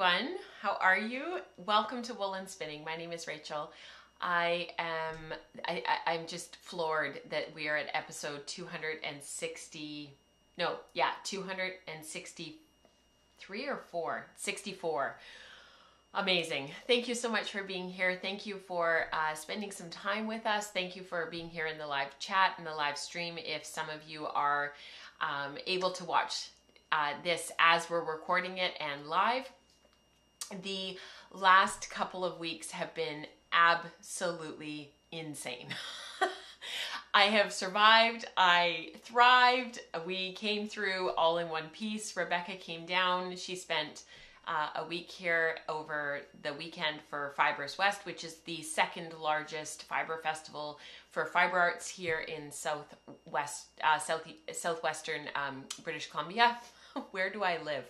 everyone. How are you? Welcome to Wool and Spinning. My name is Rachel. I'm just floored that we are at episode 264. Amazing. Thank you so much for being here. Thank you for spending some time with us. Thank you for being here in the live chat and the live stream. If some of you are able to watch this as we're recording it and live, the last couple of weeks have been absolutely insane. I have survived, I thrived, we came through all in one piece. Rebecca came down, she spent a week here over the weekend for Fibers West, which is the second largest fiber festival for fiber arts here in southwestern British Columbia. Where do I live?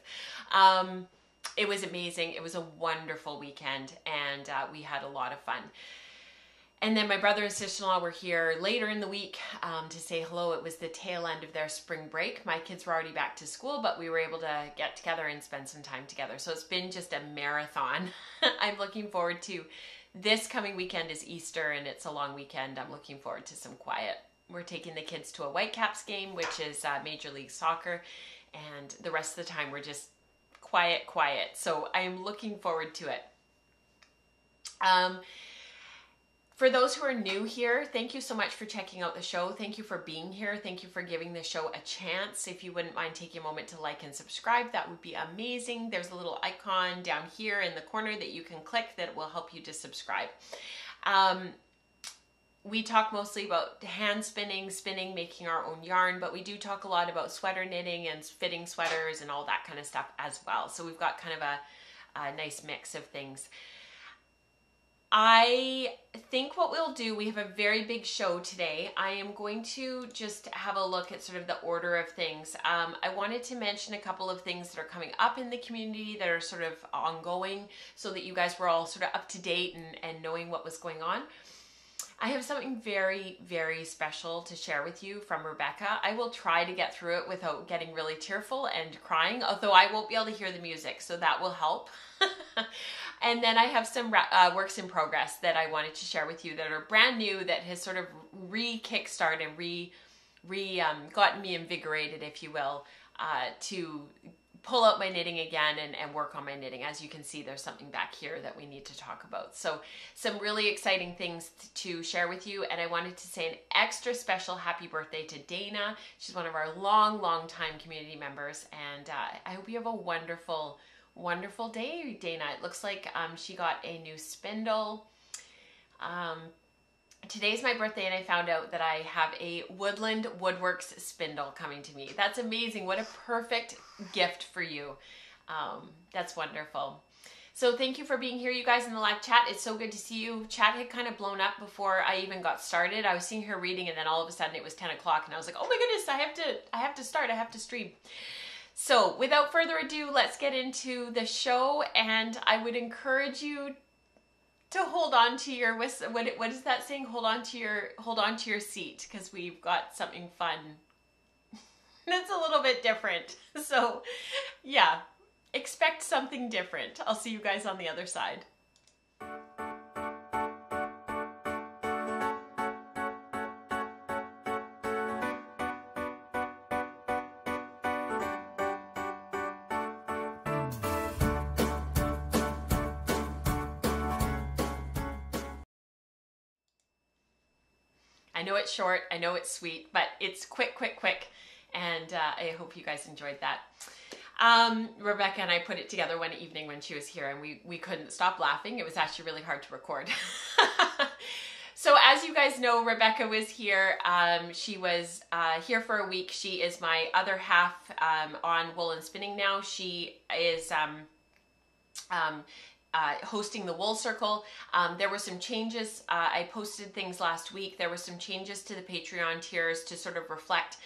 It was amazing. It was a wonderful weekend, and we had a lot of fun. And then my brother and sister-in-law were here later in the week to say hello. It was the tail end of their spring break. My kids were already back to school, but we were able to get together and spend some time together. So it's been just a marathon. I'm looking forward to this coming weekend is Easter, and it's a long weekend. I'm looking forward to some quiet. We're taking the kids to a Whitecaps game, which is Major League Soccer. And the rest of the time, we're just quiet. So I'm looking forward to it. For those who are new here, thank you so much for checking out the show. Thank you for being here. Thank you for giving the show a chance. If you wouldn't mind taking a moment to like and subscribe, that would be amazing. There's a little icon down here in the corner that you can click that will help you to subscribe. We talk mostly about hand spinning, making our own yarn, but we do talk a lot about sweater knitting and fitting sweaters and all that kind of stuff as well. So we've got kind of a nice mix of things. I think what we'll do, we have a very big show today. I am going to just have a look at sort of the order of things. I wanted to mention a couple of things that are coming up in the community that are sort of ongoing so that you guys were all sort of up to date and knowing what was going on. I have something very, very special to share with you from Rebecca. I will try to get through it without getting really tearful and crying, although I won't be able to hear the music, so that will help. And then I have some works in progress that I wanted to share with you that are brand new, that has sort of re-kickstarted and gotten me invigorated, if you will, to pull out my knitting again and work on my knitting. As you can see, there's something back here that we need to talk about. So some really exciting things to share with you. And I wanted to say an extra special happy birthday to Dana. She's one of our long time community members. And I hope you have a wonderful, wonderful day, Dana. It looks like she got a new spindle. Today's my birthday, and I found out that I have a Woodland Woodworks spindle coming to me. That's amazing. What a perfect gift for you. That's wonderful. So thank you for being here, you guys, in the live chat. It's so good to see you. Chat had kind of blown up before I even got started. I was sitting here reading, and then all of a sudden it was 10 o'clock, and I was like, oh my goodness, I have to start. I have to stream. So without further ado, let's get into the show, and I would encourage you to hold on to your, what is that saying? Hold on to your seat, because we've got something fun that's a little bit different. So yeah, expect something different. I'll see you guys on the other side. I know it's short, I know it's sweet, but it's quick, and I hope you guys enjoyed that. Rebecca and I put it together one evening when she was here, and we couldn't stop laughing. It was actually really hard to record. So as you guys know, Rebecca was here. She was here for a week. She is my other half on Wool and Spinning now. She is hosting the Wool Circle. There were some changes. I posted things last week. There were some changes to the Patreon tiers to sort of reflect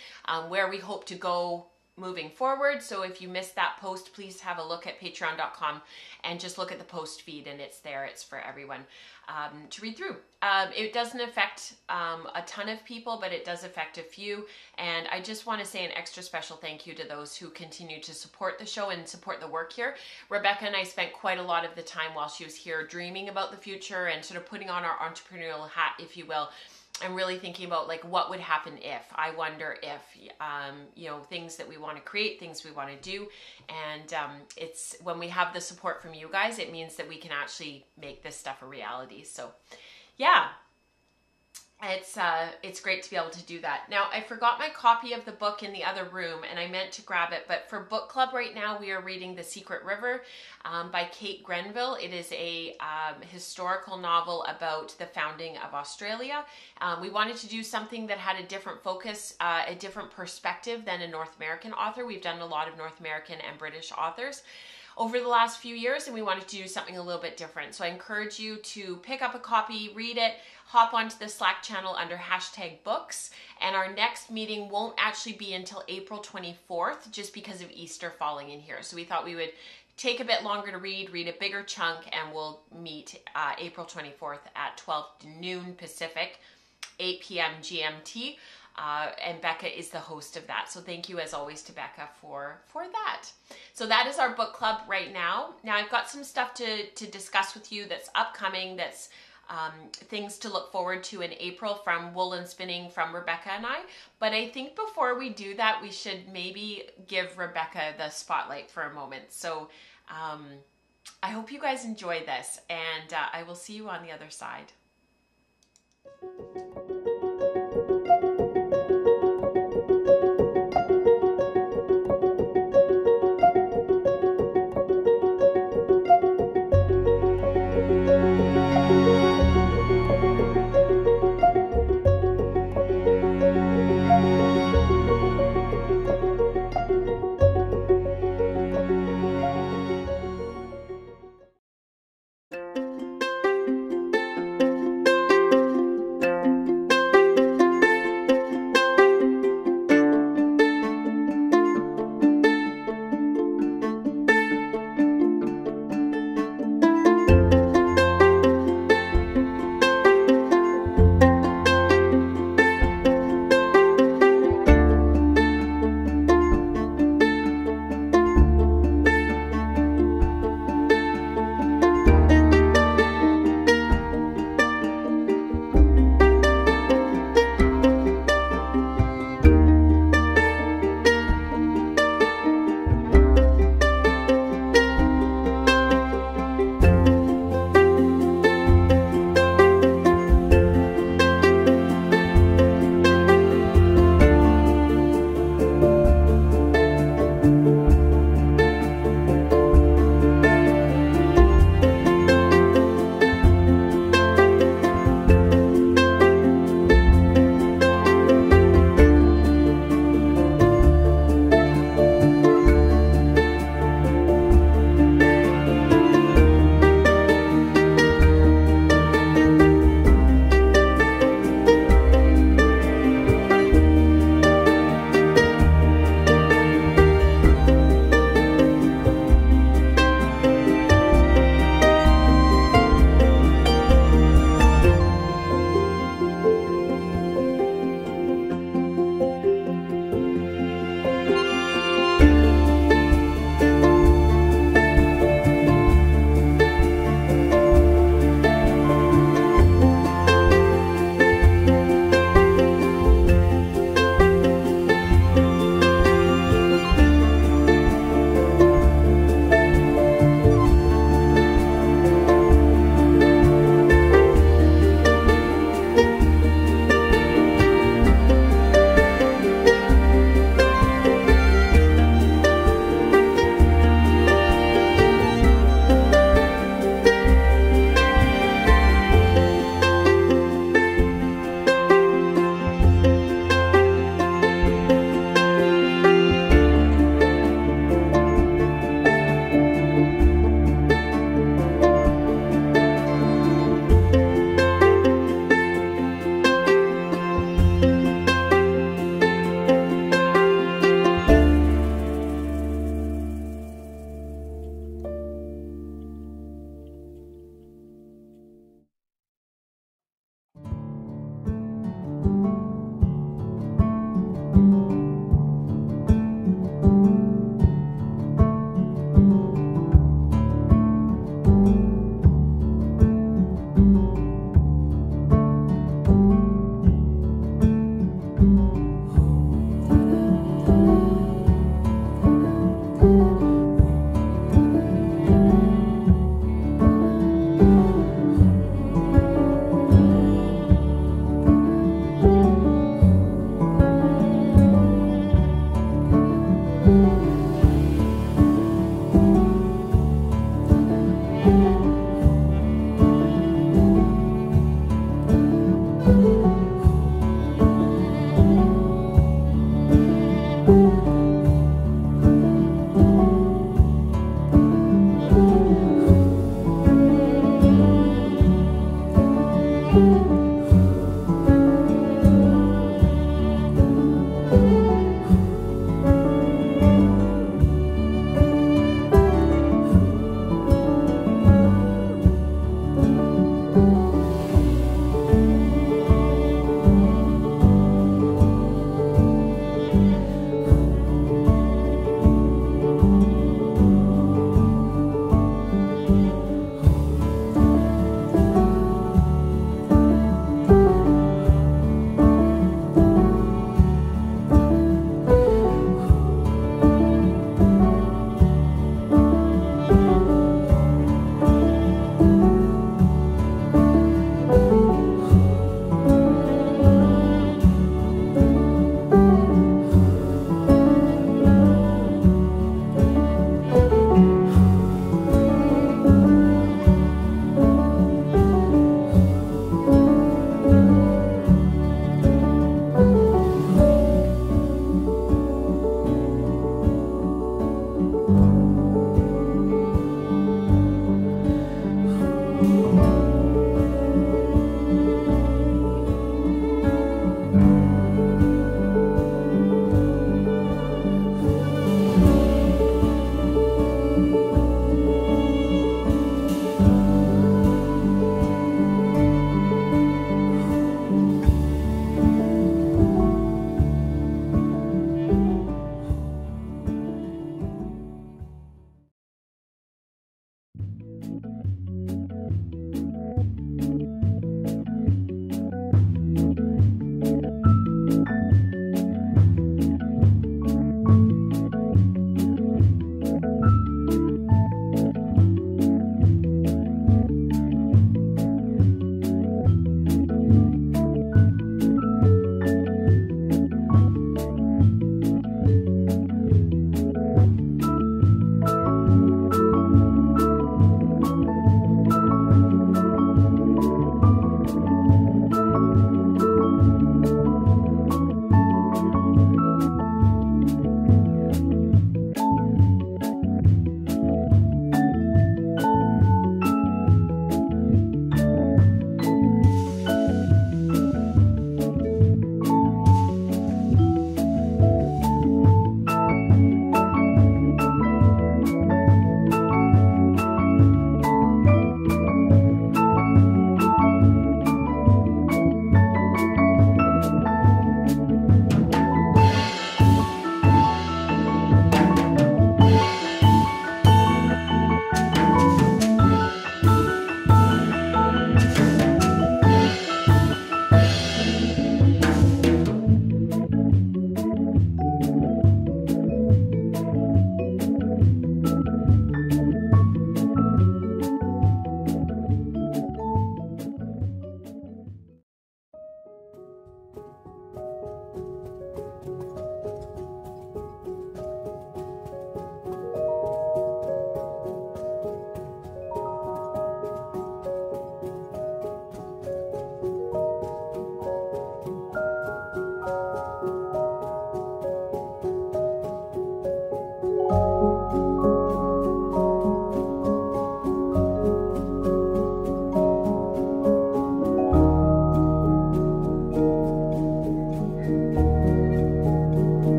where we hope to go moving forward. So if you missed that post, please have a look at patreon.com and just look at the post feed, and it's there. It's for everyone to read through. It doesn't affect a ton of people, but it does affect a few. And I just want to say an extra special thank you to those who continue to support the show and support the work here. Rebecca and I spent quite a lot of the time while she was here dreaming about the future and sort of putting on our entrepreneurial hat, if you will. I'm really thinking about like what would happen if, I wonder if, you know, things that we want to create, things we want to do. And it's when we have the support from you guys, it means that we can actually make this stuff a reality. So yeah, it's great to be able to do that. Now, I forgot my copy of the book in the other room and I meant to grab it, but for book club right now, we are reading The Secret River by Kate Grenville. It is a historical novel about the founding of Australia. We wanted to do something that had a different focus, a different perspective than a North American author. We've done a lot of North American and British authors over the last few years, and we wanted to do something a little bit different. So I encourage you to pick up a copy, read it, hop onto the Slack channel under #books, and our next meeting won't actually be until April 24th, just because of Easter falling in here. So we thought we would take a bit longer to read a bigger chunk, and we'll meet April 24th at 12 noon Pacific, 8 p.m. GMT, and Becca is the host of that. So thank you as always to Becca for that. So that is our book club right now. Now I've got some stuff to discuss with you that's upcoming, that's things to look forward to in April from Wool and Spinning from Rebecca and I. But I think before we do that, we should maybe give Rebecca the spotlight for a moment. So I hope you guys enjoy this, and I will see you on the other side.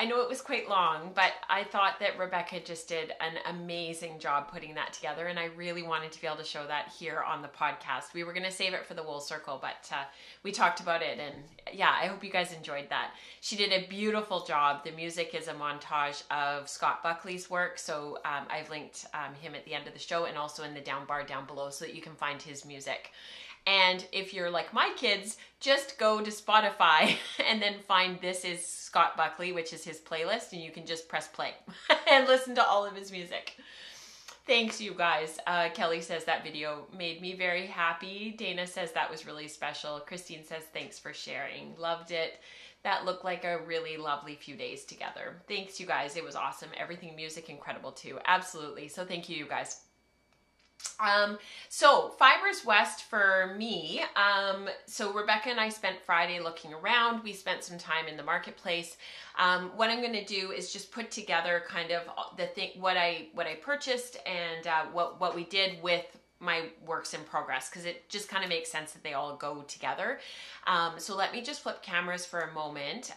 I know it was quite long, but I thought that Rebecca just did an amazing job putting that together, and I really wanted to be able to show that here on the podcast. We were going to save it for the Wool Circle, but we talked about it, and yeah, I hope you guys enjoyed that. She did a beautiful job. The music is a montage of Scott Buckley's work, so I've linked him at the end of the show and also in the down bar down below so that you can find his music. And if you're like my kids, just go to Spotify and then find This Is Scott Buckley, which is his playlist, and you can just press play and listen to all of his music. Thanks, you guys. Kelly says that video made me very happy. Dana says that was really special. Christine says thanks for sharing. Loved it. That looked like a really lovely few days together. Thanks, you guys. It was awesome. Everything music incredible too. Absolutely. So thank you, you guys. So Fibers West for me, so Rebecca and I spent Friday looking around. We spent some time in the marketplace. What I'm going to do is just put together kind of the thing, what I purchased and, what we did with my works in progress, because it just kind of makes sense that they all go together. So let me just flip cameras for a moment.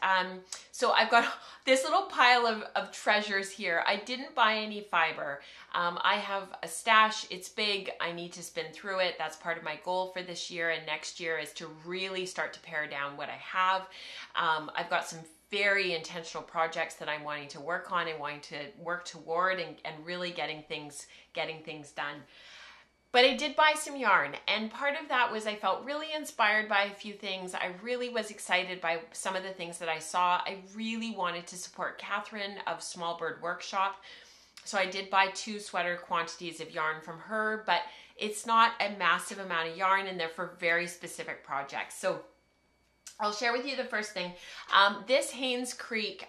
So I've got this little pile of treasures here. I didn't buy any fiber. I have a stash. It's big. I need to spin through it. That's part of my goal for this year and next year, is to really start to pare down what I have. I've got some very intentional projects that I'm wanting to work on and wanting to work toward, and really getting things done. But I did buy some yarn, and part of that was I felt really inspired by a few things. I really was excited by some of the things that I saw. I really wanted to support Catherine of Small Bird Workshop, so I did buy 2 sweater quantities of yarn from her, but it's not a massive amount of yarn, and they're for very specific projects. So I'll share with you the first thing. This Haynes Creek,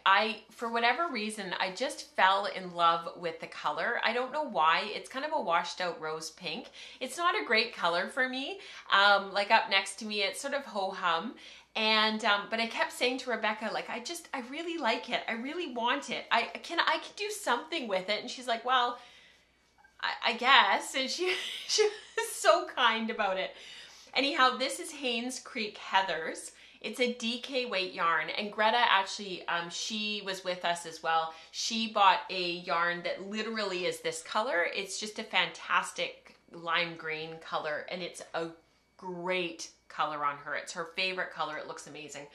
for whatever reason, I just fell in love with the color. I don't know why. It's kind of a washed out rose pink. It's not a great color for me. Like up next to me, it's sort of ho-hum. And, but I kept saying to Rebecca, like, I really like it. I really want it. I can do something with it. And she's like, well, I guess. And she was so kind about it. Anyhow, this is Haynes Creek Heathers. It's a DK weight yarn, and Greta actually, she was with us as well. She bought a yarn that literally is this color. It's just a fantastic lime green color, and it's a great color on her. It's her favorite color. It looks amazing.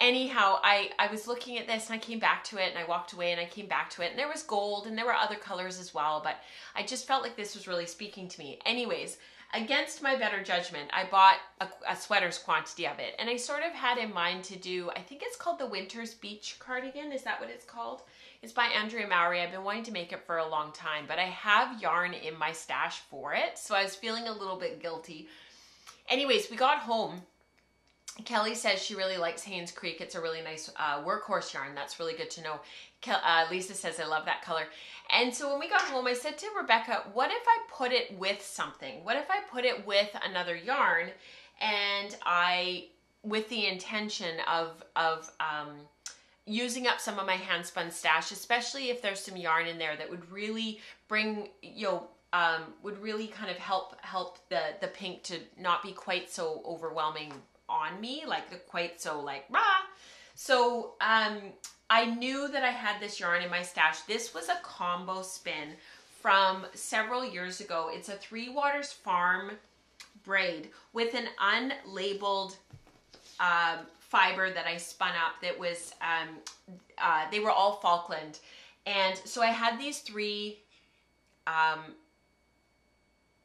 Anyhow, I was looking at this, and I came back to it, and I walked away, and I came back to it, and there was gold, and there were other colors as well, but I just felt like this was really speaking to me. Anyways, against my better judgment, I bought a sweater's quantity of it, and I sort of had in mind to do, I think it's called the Winter's Beach Cardigan. Is that what it's called? It's by Andrea Mowry. I've been wanting to make it for a long time, but I have yarn in my stash for it, so I was feeling a little bit guilty. Anyways, we got home. Kelly says she really likes Haynes Creek. It's a really nice workhorse yarn. That's really good to know. Lisa says, I love that color. And so when we got home, I said to Rebecca, what if I put it with something? What if I put it with another yarn, and with the intention of using up some of my handspun stash, especially if there's some yarn in there that would really bring, you know, would really kind of help the pink to not be quite so overwhelming on me, like quite so like rah. So I knew that I had this yarn in my stash. This was a combo spin from several years ago. It's a Three Waters Farm braid with an unlabeled fiber that I spun up that was, they were all Falkland. And so I had these 3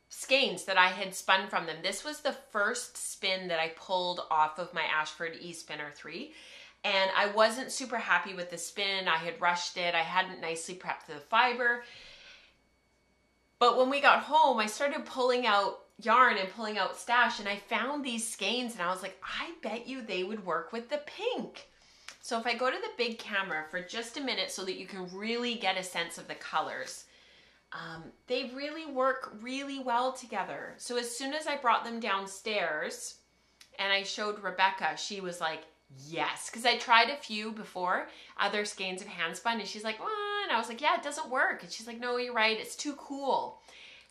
skeins that I had spun from them. This was the first spin that I pulled off of my Ashford E-Spinner 3, and I wasn't super happy with the spin. I had rushed it. I hadn't nicely prepped the fiber. But when we got home, I started pulling out yarn and pulling out stash, and I found these skeins, and I was like, I bet you they would work with the pink. So if I go to the big camera for just a minute so that you can really get a sense of the colors, they really work really well together. So as soon as I brought them downstairs and I showed Rebecca, she was like, yes, because I tried a few before, other skeins of handspun, and she's like, oh, and I was like, yeah, it doesn't work. And she's like, no, you're right. It's too cool.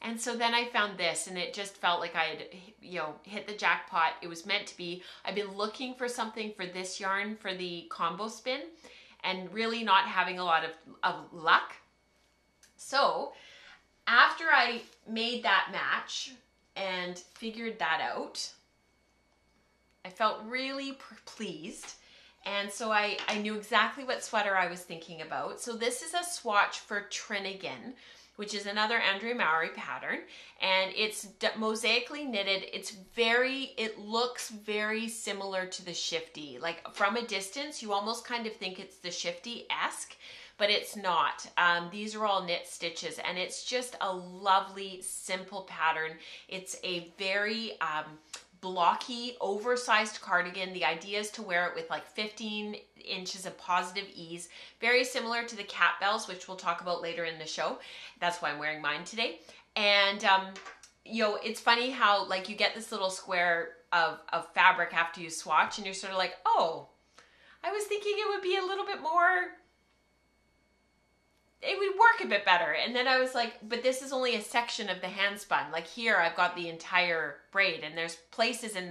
And so then I found this, and it just felt like I had, you know, hit the jackpot. It was meant to be. I've been looking for something for this yarn for the combo spin, and really not having a lot of luck. So after I made that match and figured that out, I felt really pleased. And so I knew exactly what sweater I was thinking about. So this is a swatch for Trinigan, which is another Andrea Mowry pattern, and it's mosaically knitted. It looks very similar to the Shifty. Like from a distance, you almost kind of think it's the Shifty-esque, but it's not. These are all knit stitches, and it's just a lovely, simple pattern. It's a very blocky, oversized cardigan. The idea is to wear it with like 15 inches of positive ease. Very similar to the Catbells, which we'll talk about later in the show. That's why I'm wearing mine today. And, you know, it's funny how like you get this little square of fabric after you swatch and you're sort of like, oh, I was thinking it would be a little bit more, it would work a bit better. And then I was like, but this is only a section of the hand spun. Like here I've got the entire braid, and there's places in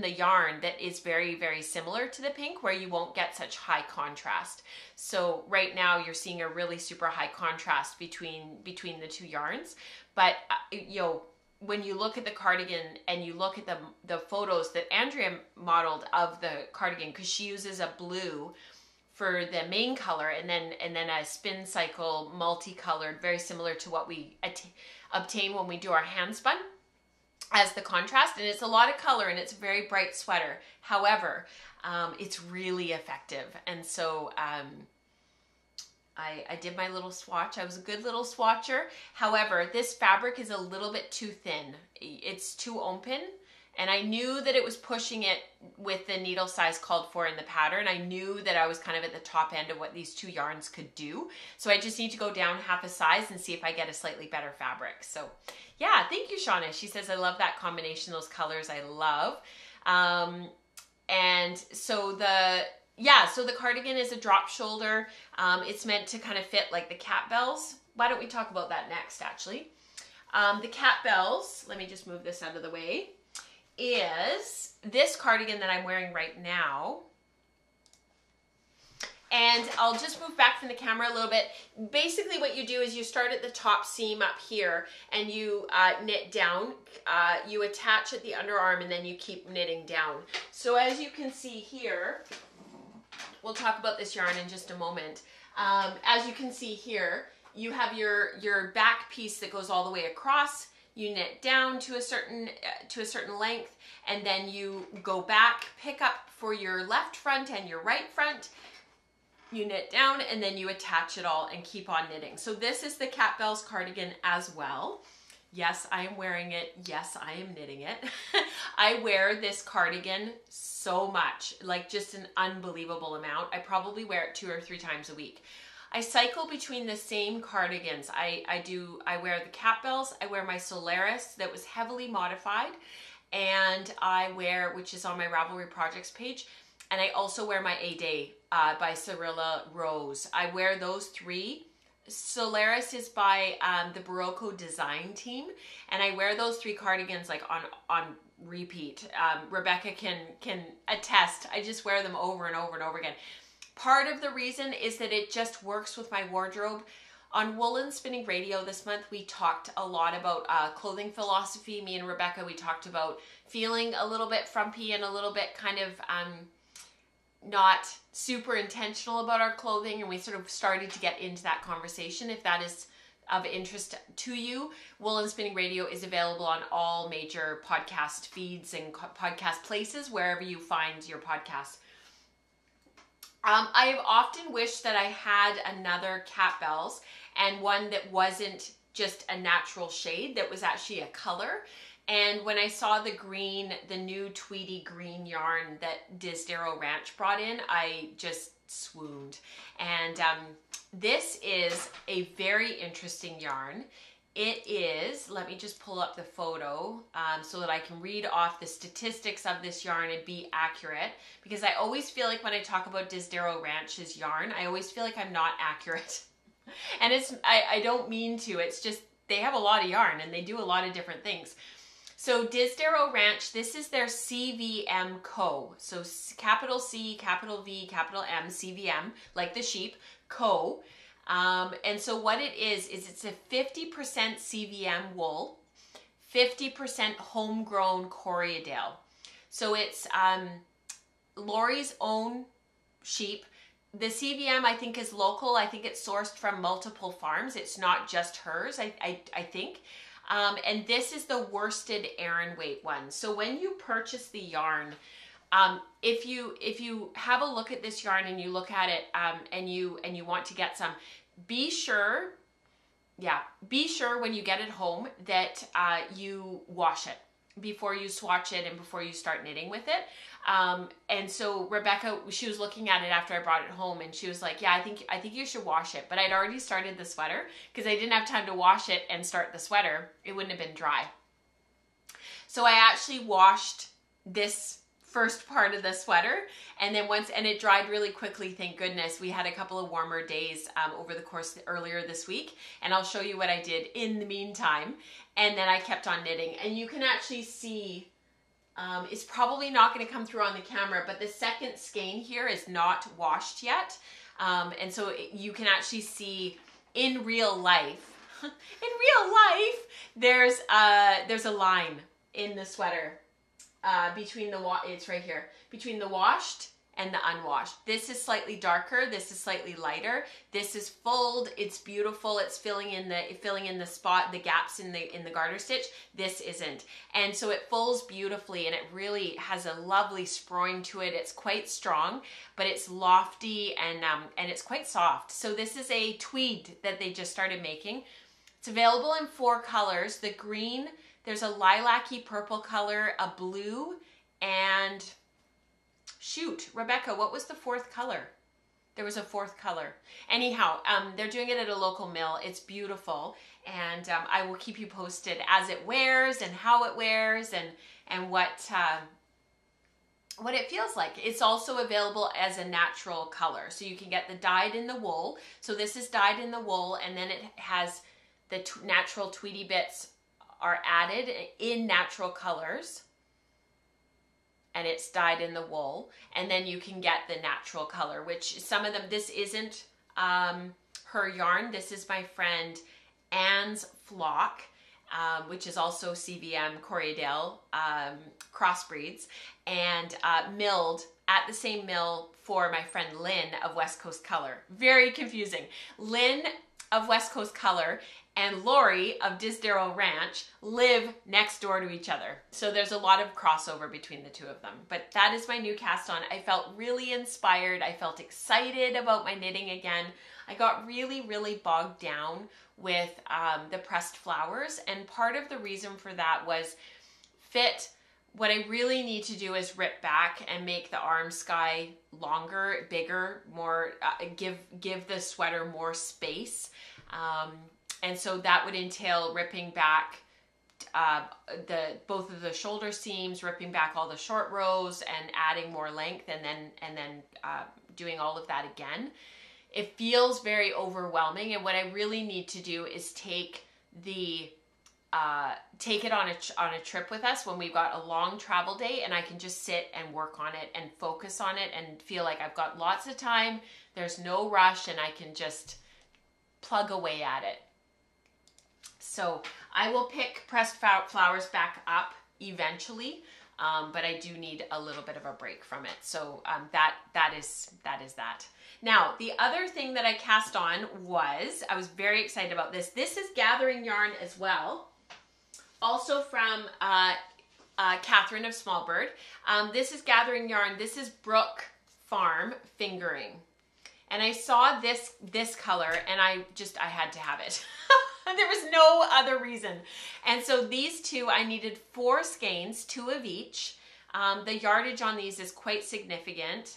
the yarn that is very, very similar to the pink where you won't get such high contrast. So right now you're seeing a really super high contrast between the two yarns. But you know, when you look at the cardigan and you look at the photos that Andrea modeled of the cardigan, because she uses a blue for the main color, and then a spin cycle multicolored, very similar to what we obtain when we do our hand spun as the contrast. And it's a lot of color, and it's a very bright sweater. However, it's really effective. And so I did my little swatch. I was a good little swatcher. However, this fabric is a little bit too thin. It's too open. And I knew that it was pushing it with the needle size called for in the pattern. I knew that I was kind of at the top end of what these two yarns could do. So I just need to go down half a size and see if I get a slightly better fabric. So yeah, thank you, Shauna. She says, I love that combination. Those colors I love. And so the cardigan is a drop shoulder. It's meant to kind of fit like the Catbells. Why don't we talk about that next, actually? The Catbells, let me just move this out of the way, is this cardigan that I'm wearing right now. And I'll just move back from the camera a little bit. Basically what you do is you start at the top seam up here and you knit down, you attach at the underarm, and then you keep knitting down. So as you can see here, we'll talk about this yarn in just a moment. As you can see here, you have your back piece that goes all the way across. You knit down to a certain length, and then you go back, pick up for your left front and your right front. You knit down, and then you attach it all and keep on knitting. So this is the Catbells cardigan as well. Yes, I am wearing it. Yes, I am knitting it. I wear this cardigan so much, like just an unbelievable amount. I probably wear it 2 or 3 times a week. I cycle between the same cardigans. I wear the Catbells, I wear my Solaris that was heavily modified, and I wear, which is on my Ravelry projects page, and I also wear my A-Day by Cirilla Rose. I wear those 3. Solaris is by the Barocco design team, and I wear those 3 cardigans like on repeat. Rebecca can attest, I just wear them over and over and over again. Part of the reason is that it just works with my wardrobe. On Wool and Spinning Radio this month, we talked a lot about clothing philosophy. Me and Rebecca, we talked about feeling a little bit frumpy and a little bit kind of not super intentional about our clothing. And we sort of started to get into that conversation. If that is of interest to you, Wool and Spinning Radio is available on all major podcast feeds and podcast places, wherever you find your podcasts. I have often wished that I had another Catbells, and one that wasn't just a natural shade, that was actually a color. And when I saw the green, the new Tweedy green yarn that Disdero Ranch brought in, I just swooned. And this is a very interesting yarn. It is, let me just pull up the photo so that I can read off the statistics of this yarn and be accurate, because I always feel like when I talk about Disdero Ranch's yarn, I always feel like I'm not accurate. And I don't mean to, it's just, they have a lot of yarn and they do a lot of different things. So Disdero Ranch, this is their CVM Co. So capital C, capital V, capital M, CVM, like the sheep, Co. And so what it is it's a 50% CVM wool, 50% homegrown Corriedale. So it's Lori's own sheep. The CVM, I think, is local. I think it's sourced from multiple farms. It's not just hers, I think. And this is the worsted Aran weight one. So when you purchase the yarn, if you have a look at this yarn and you look at it and you want to get some, be sure when you get it home that you wash it before you swatch it and before you start knitting with it. And so Rebecca, she was looking at it after I brought it home, and she was like, yeah, I think you should wash it. But I'd already started the sweater because I didn't have time to wash it and start the sweater. It wouldn't have been dry. So I actually washed this first part of the sweater, and then and it dried really quickly, thank goodness. We had a couple of warmer days over the course earlier this week, and I'll show you what I did in the meantime. And then I kept on knitting, and you can actually see, it's probably not going to come through on the camera, but the second skein here is not washed yet, and so you can actually see in real life there's a line in the sweater between the it's right here, between the washed and the unwashed. This is slightly darker, this is slightly lighter, this is fulled, it's beautiful, it's filling in the spot, the gaps in the garter stitch. This isn't, and so it folds beautifully, and it really has a lovely spruing to it. It's quite strong, but it's lofty, and it's quite soft. So this is a tweed that they just started making. It's available in 4 colors. The green, there's a lilac-y purple color, a blue, and shoot, Rebecca, what was the 4th color? There was a 4th color. Anyhow, they're doing it at a local mill. It's beautiful, and I will keep you posted as it wears and how it wears and what it feels like. It's also available as a natural color, so you can get the dyed in the wool. So this is dyed in the wool, and then it has the natural tweedy bits are added in natural colors, and it's dyed in the wool, and then you can get the natural color, which some of them, this isn't her yarn, this is my friend Anne's Flock, which is also CVM Corriedale crossbreeds, and milled at the same mill for my friend Lynn of West Coast Color. Very confusing. Lynn of West Coast Color and Lori of Disdero Ranch live next door to each other. So there's a lot of crossover between the two of them. But that is my new cast on. I felt really inspired. I felt excited about my knitting again. I got really, really bogged down with the pressed flowers. And part of the reason for that was fit. What I really need to do is rip back and make the arm sky longer, bigger, more, give the sweater more space. And so that would entail ripping back both of the shoulder seams, ripping back all the short rows and adding more length, and then doing all of that again. It feels very overwhelming, and what I really need to do is take it on a trip with us when we've got a long travel day, and I can just sit and work on it and focus on it and feel like I've got lots of time, there's no rush, and I can just plug away at it. So I will pick pressed flowers back up eventually, but I do need a little bit of a break from it. So that is that. Now, the other thing that I cast on was, I was very excited about this. This is gathering yarn as well. Also from Catherine of Smallbird. This is gathering yarn. This is Brook Farm Fingering. And I saw this color, and I had to have it. There was no other reason. And so these two, I needed 4 skeins, 2 of each. The yardage on these is quite significant.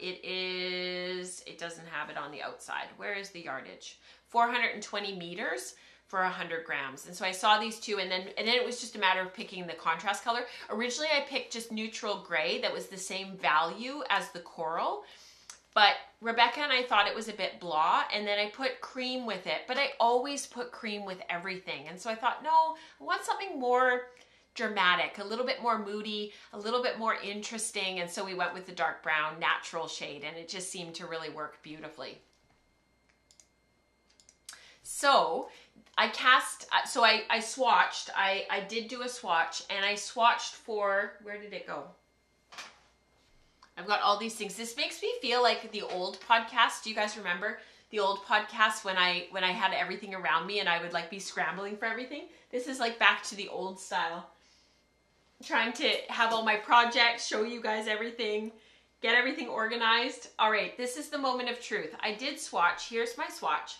It doesn't have it on the outside. Where is the yardage? 420 meters for 100 grams. And so I saw these two, and then it was just a matter of picking the contrast color. Originally, I picked just neutral gray that was the same value as the coral. But Rebecca and I thought it was a bit blah, and then I put cream with it, but I always put cream with everything. And so I thought, no, I want something more dramatic, a little bit more moody, a little bit more interesting, and so we went with the dark brown natural shade, and it just seemed to really work beautifully. So I cast, so I swatched, I did do a swatch, and I swatched for, where did it go? I've got all these things. This makes me feel like the old podcast. Do you guys remember the old podcast when I had everything around me and I would like be scrambling for everything? This is like back to the old style. I'm trying to have all my projects, show you guys everything, get everything organized. All right, this is the moment of truth. I did swatch. Here's my swatch.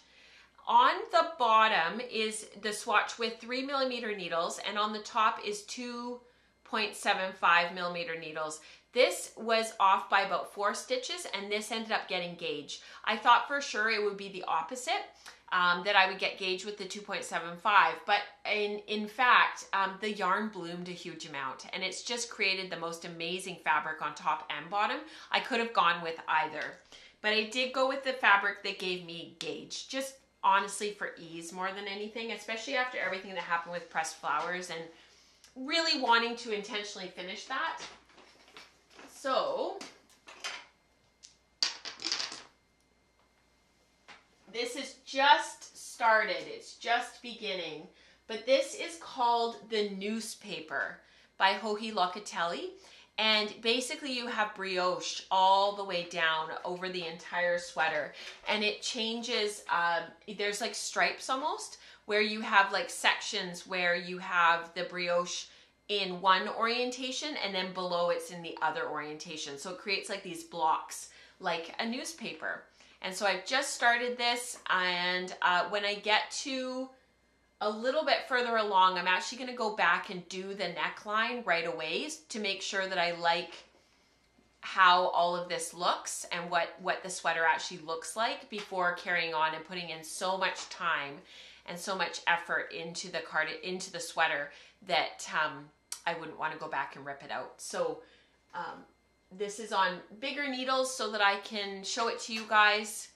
On the bottom is the swatch with 3mm needles, and on the top is 2.75mm needles. This was off by about 4 stitches, and this ended up getting gauge. I thought for sure it would be the opposite, that I would get gauge with the 2.75, but in fact, the yarn bloomed a huge amount, and it's just created the most amazing fabric on top and bottom. I could have gone with either, but I did go with the fabric that gave me gauge, just honestly for ease more than anything, especially after everything that happened with pressed flowers and really wanting to intentionally finish that. So this is just started, it's just beginning, but this is called The Newspaper by Hohi Locatelli, and basically you have brioche all the way down over the entire sweater, and it changes, there's like stripes almost, where you have like sections where you have the brioche in one orientation and then below it's in the other orientation. So it creates like these blocks, like a newspaper. And so I've just started this, and when I get to a little bit further along, I'm actually gonna go back and do the neckline right away to make sure that I like how all of this looks and what the sweater actually looks like before carrying on and putting in so much time and so much effort into the card, into the sweater, that I wouldn't want to go back and rip it out. So this is on bigger needles so that I can show it to you guys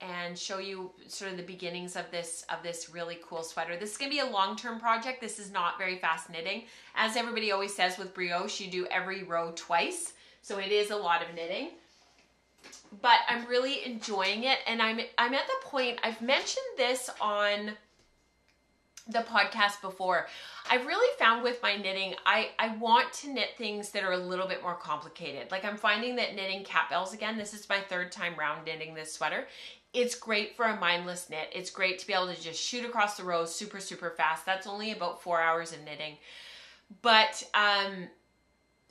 and show you sort of the beginnings of this really cool sweater. This is gonna be a long-term project. This is not very fast knitting. As everybody always says with brioche, you do every row twice. So it is a lot of knitting, but I'm really enjoying it. And I'm at the point, I've mentioned this on the podcast before, I've really found with my knitting, I want to knit things that are a little bit more complicated. Like I'm finding that knitting Catbells again, this is my third time round knitting this sweater. It's great for a mindless knit. It's great to be able to just shoot across the rows super, super fast. That's only about 4 hours of knitting. But,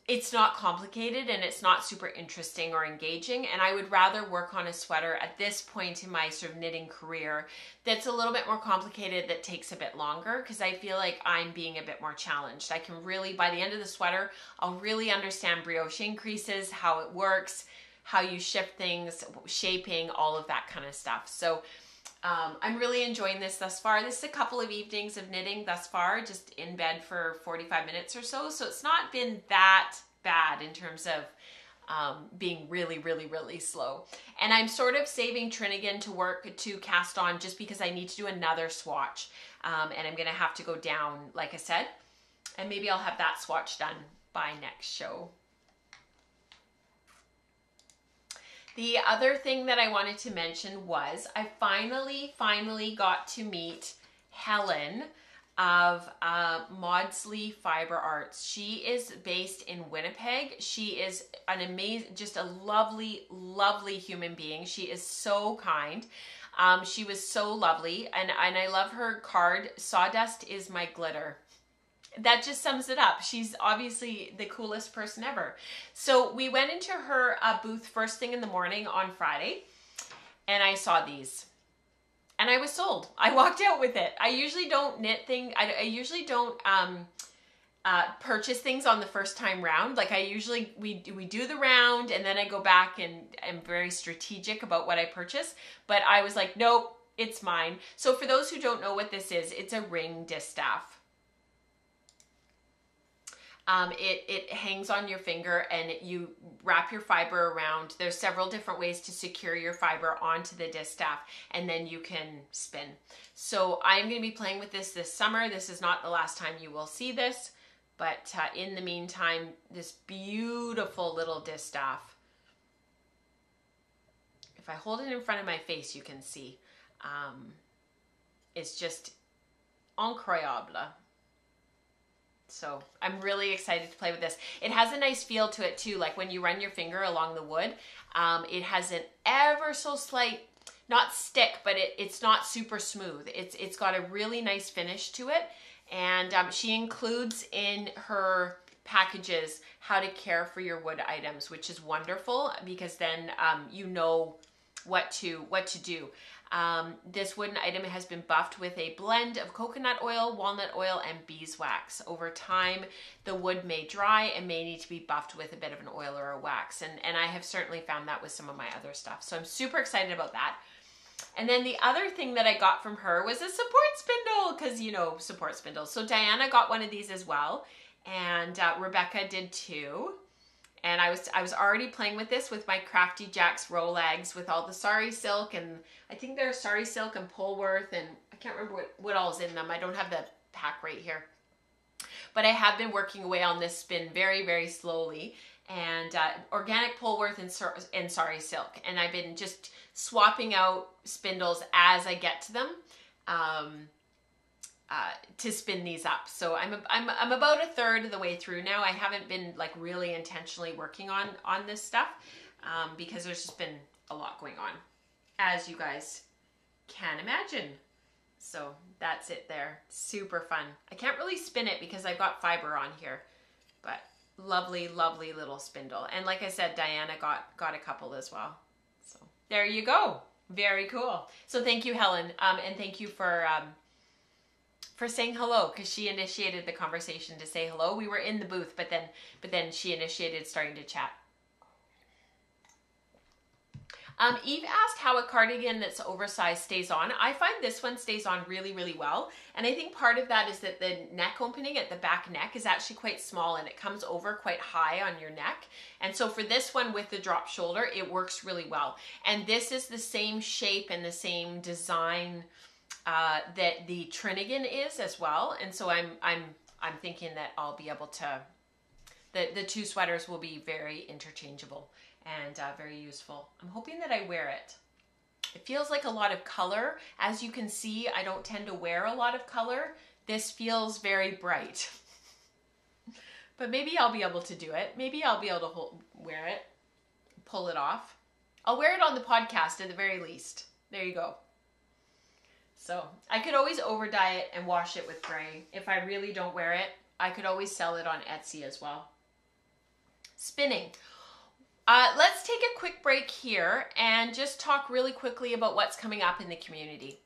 it's not complicated and it's not super interesting or engaging, and I would rather work on a sweater at this point in my sort of knitting career that's a little bit more complicated, that takes a bit longer, because I feel like I'm being a bit more challenged. I can really, by the end of the sweater, I'll really understand brioche increases, how it works, how you shift things, shaping, all of that kind of stuff. So I'm really enjoying this thus far. This is a couple of evenings of knitting thus far, just in bed for 45 minutes or so. So it's not been that bad in terms of being really, really, really slow. And I'm sort of saving Trinigan to work to cast on just because I need to do another swatch. And I'm going to have to go down, like I said, and maybe I'll have that swatch done by next show. The other thing that I wanted to mention was I finally got to meet Helen of Maudsley Fiber Arts. She is based in Winnipeg. She is an amazing, just a lovely, lovely human being. She is so kind. She was so lovely, and I love her card, Sawdust is my glitter. That just sums it up. She's obviously the coolest person ever. So we went into her booth first thing in the morning on Friday, and I saw these and I was sold. I walked out with it. I usually don't knit things. I usually don't purchase things on the first time round. Like I usually, we do the round and then I go back and I'm very strategic about what I purchase, but I was like, nope, it's mine. So for those who don't know what this is, it's a ring distaff. It hangs on your finger and you wrap your fiber around. There's several different ways to secure your fiber onto the distaff, and then you can spin. So I'm going to be playing with this summer. This is not the last time you will see this, But in the meantime, this beautiful little distaff, if I hold it in front of my face, you can see, it's just incroyable. So I'm really excited to play with this. It has a nice feel to it too, like when you run your finger along the wood, it has an ever so slight, not stick, but it's not super smooth. It's got a really nice finish to it. And she includes in her packages how to care for your wood items, which is wonderful because then you know what to do. This wooden item has been buffed with a blend of coconut oil, walnut oil, and beeswax. Over time, the wood may dry and may need to be buffed with a bit of an oil or a wax. And I have certainly found that with some of my other stuff. So I'm super excited about that. And then the other thing that I got from her was a support spindle, because you know, support spindles. So Diana got one of these as well, and Rebecca did too. And I was already playing with this with my Crafty Jack's Rolex with all the sari silk, and I think there's sari silk and Polworth, and I can't remember what all is in them. I don't have the pack right here. But I have been working away on this spin very, very slowly, and organic Polworth and sari silk. And I've been just swapping out spindles as I get to them to spin these up. So I'm about a third of the way through now. I haven't been like really intentionally working on this stuff because there's just been a lot going on, as you guys can imagine. So that's it there. Super fun. I can't really spin it because I've got fiber on here, but lovely, lovely little spindle. And like I said, Diana got a couple as well. So there you go. Very cool. So thank you, Helen. And thank you for saying hello, because she initiated the conversation to say hello. We were in the booth, but then she initiated starting to chat. Eve asked how a cardigan that's oversized stays on. I find this one stays on really, really well. And I think part of that is that the neck opening at the back neck is actually quite small, and it comes over quite high on your neck. And so for this one with the drop shoulder, it works really well. And this is the same shape and the same design that the Trinigan is as well. And so I'm thinking that I'll be able to, the two sweaters will be very interchangeable and very useful. I'm hoping that I wear it. It feels like a lot of color. As you can see, I don't tend to wear a lot of color. This feels very bright. But maybe I'll be able to do it. Maybe I'll be able to wear it, pull it off. I'll wear it on the podcast at the very least. There you go. So I could always over dye it and wash it with gray. If I really don't wear it, I could always sell it on Etsy as well. Spinning. Let's take a quick break here and just talk really quickly about what's coming up in the community.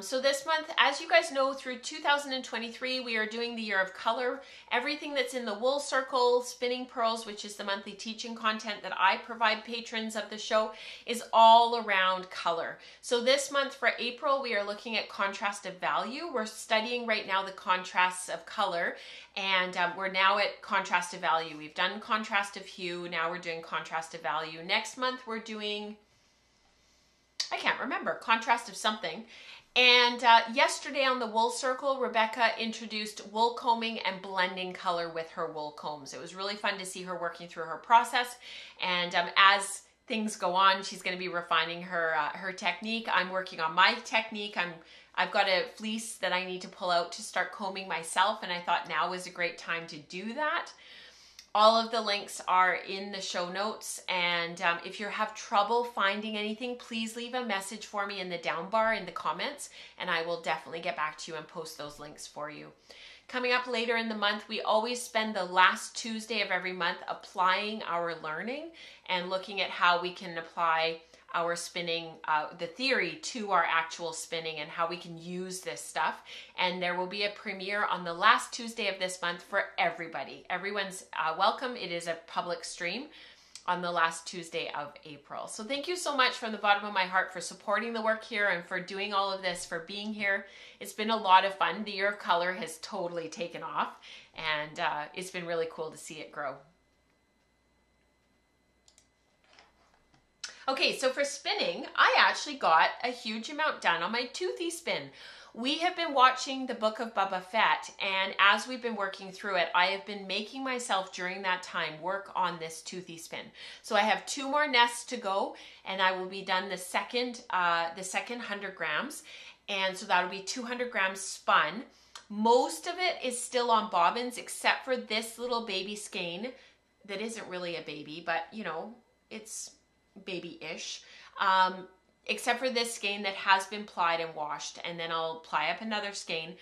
So this month, as you guys know, through 2023, we are doing the Year of Color. Everything that's in the Wool Circle, Spinning Pearls, which is the monthly teaching content that I provide patrons of the show, is all around color. So this month for April, we are looking at contrast of value. We're studying right now the contrasts of color, and we're now at contrast of value. We've done contrast of hue, now we're doing contrast of value. Next month we're doing, I can't remember, contrast of something. And yesterday on the Wool Circle, Rebecca introduced wool combing and blending color with her wool combs. It was really fun to see her working through her process. And as things go on, she's going to be refining her technique. I'm working on my technique. I've got a fleece that I need to pull out to start combing myself, and I thought now was a great time to do that. All of the links are in the show notes, and if you have trouble finding anything, please leave a message for me in the down bar in the comments, and I will definitely get back to you and post those links for you. Coming up later in the month, we always spend the last Tuesday of every month applying our learning and looking at how we can apply our spinning, the theory to our actual spinning and how we can use this stuff. And there will be a premiere on the last Tuesday of this month for everybody. Everyone's welcome. It is a public stream on the last Tuesday of April. So thank you so much from the bottom of my heart for supporting the work here and for doing all of this, for being here. It's been a lot of fun. The Year of Color has totally taken off, and it's been really cool to see it grow. Okay, so for spinning, I actually got a huge amount done on my toothy spin. We have been watching The Book of Boba Fett, and as we've been working through it, I have been making myself during that time work on this toothy spin. So I have 2 more nests to go, and I will be done the second 100 grams. And so that'll be 200 grams spun. Most of it is still on bobbins, except for this little baby skein that isn't really a baby, but you know, it's baby-ish. Except for this skein that has been plied and washed, and then I'll ply up another skein,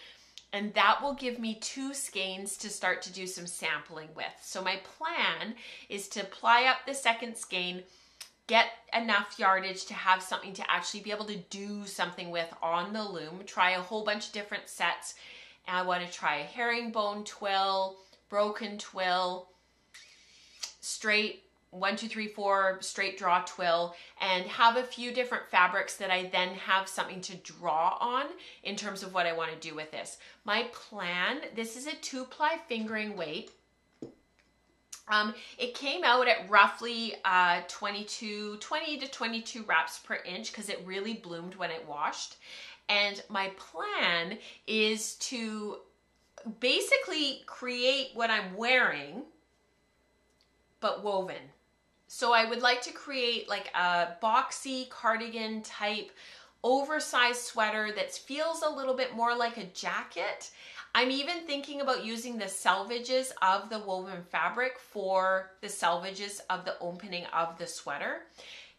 and that will give me 2 skeins to start to do some sampling with. So my plan is to ply up the second skein, get enough yardage to have something to actually be able to do something with on the loom, try a whole bunch of different sets. And I want to try a herringbone twill, broken twill, straight 1, 2, 3, 4 straight draw twill, and have a few different fabrics that I then have something to draw on in terms of what I want to do with this. My plan, this is a 2-ply fingering weight. It came out at roughly 20 to 22 wraps per inch because it really bloomed when it washed. And my plan is to basically create what I'm wearing, but woven. So I would like to create like a boxy cardigan type oversized sweater that feels a little bit more like a jacket. I'm even thinking about using the selvages of the woven fabric for the selvages of the opening of the sweater.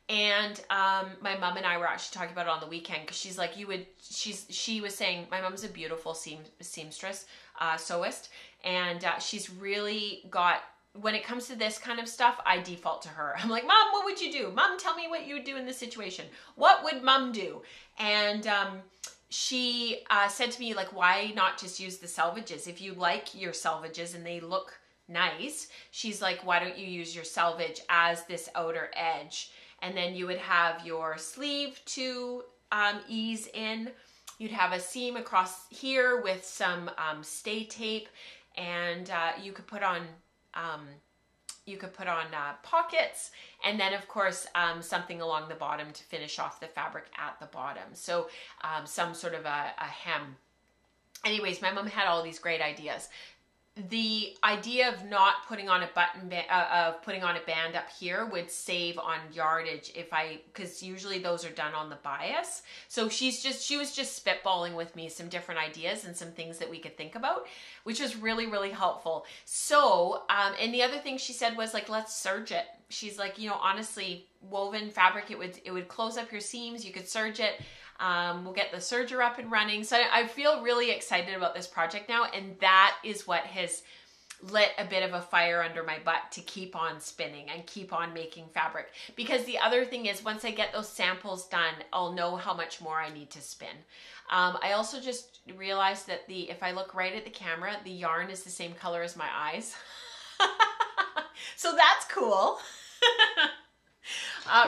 And my mom and I were actually talking about it on the weekend because she's like, she was saying, my mom's a beautiful seamstress, sewist, and she's really got, when it comes to this kind of stuff, I default to her. I'm like, Mom, what would you do? Mom, tell me what you would do in this situation. What would Mom do? And she said to me, like, why not just use the selvages? If you like your selvages and they look nice, she's like, why don't you use your selvage as this outer edge? And then you would have your sleeve to ease in. You'd have a seam across here with some stay tape, and you could put on pockets, and then of course something along the bottom to finish off the fabric at the bottom. So some sort of a hem. Anyways, my mom had all these great ideas. The idea of not putting on a button, of putting on a band up here would save on yardage if I, because usually those are done on the bias. So she was just spitballing with me some different ideas and some things that we could think about, which was really, really helpful. So, and the other thing she said was like, let's serge it. She's like, you know, honestly, woven fabric, it would close up your seams. You could serge it. We'll get the serger up and running. So I feel really excited about this project now, and that is what has lit a bit of a fire under my butt to keep on spinning and keep on making fabric. Because the other thing is, once I get those samples done, I'll know how much more I need to spin. I also just realized that if I look right at the camera, the yarn is the same color as my eyes. So that's cool.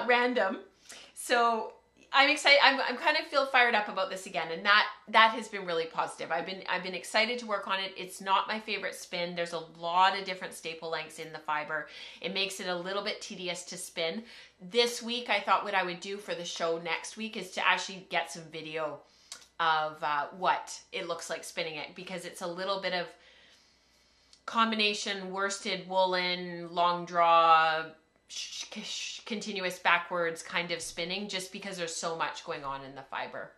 Random. So I'm excited. I'm kind of feel fired up about this again, and that has been really positive. I've been excited to work on it. It's not my favorite spin. There's a lot of different staple lengths in the fiber. It makes it a little bit tedious to spin. This week, I thought what I would do for the show next week is to actually get some video of what it looks like spinning it, because it's a little bit of combination worsted, woolen, long draw, continuous backwards kind of spinning, just because there's so much going on in the fiber.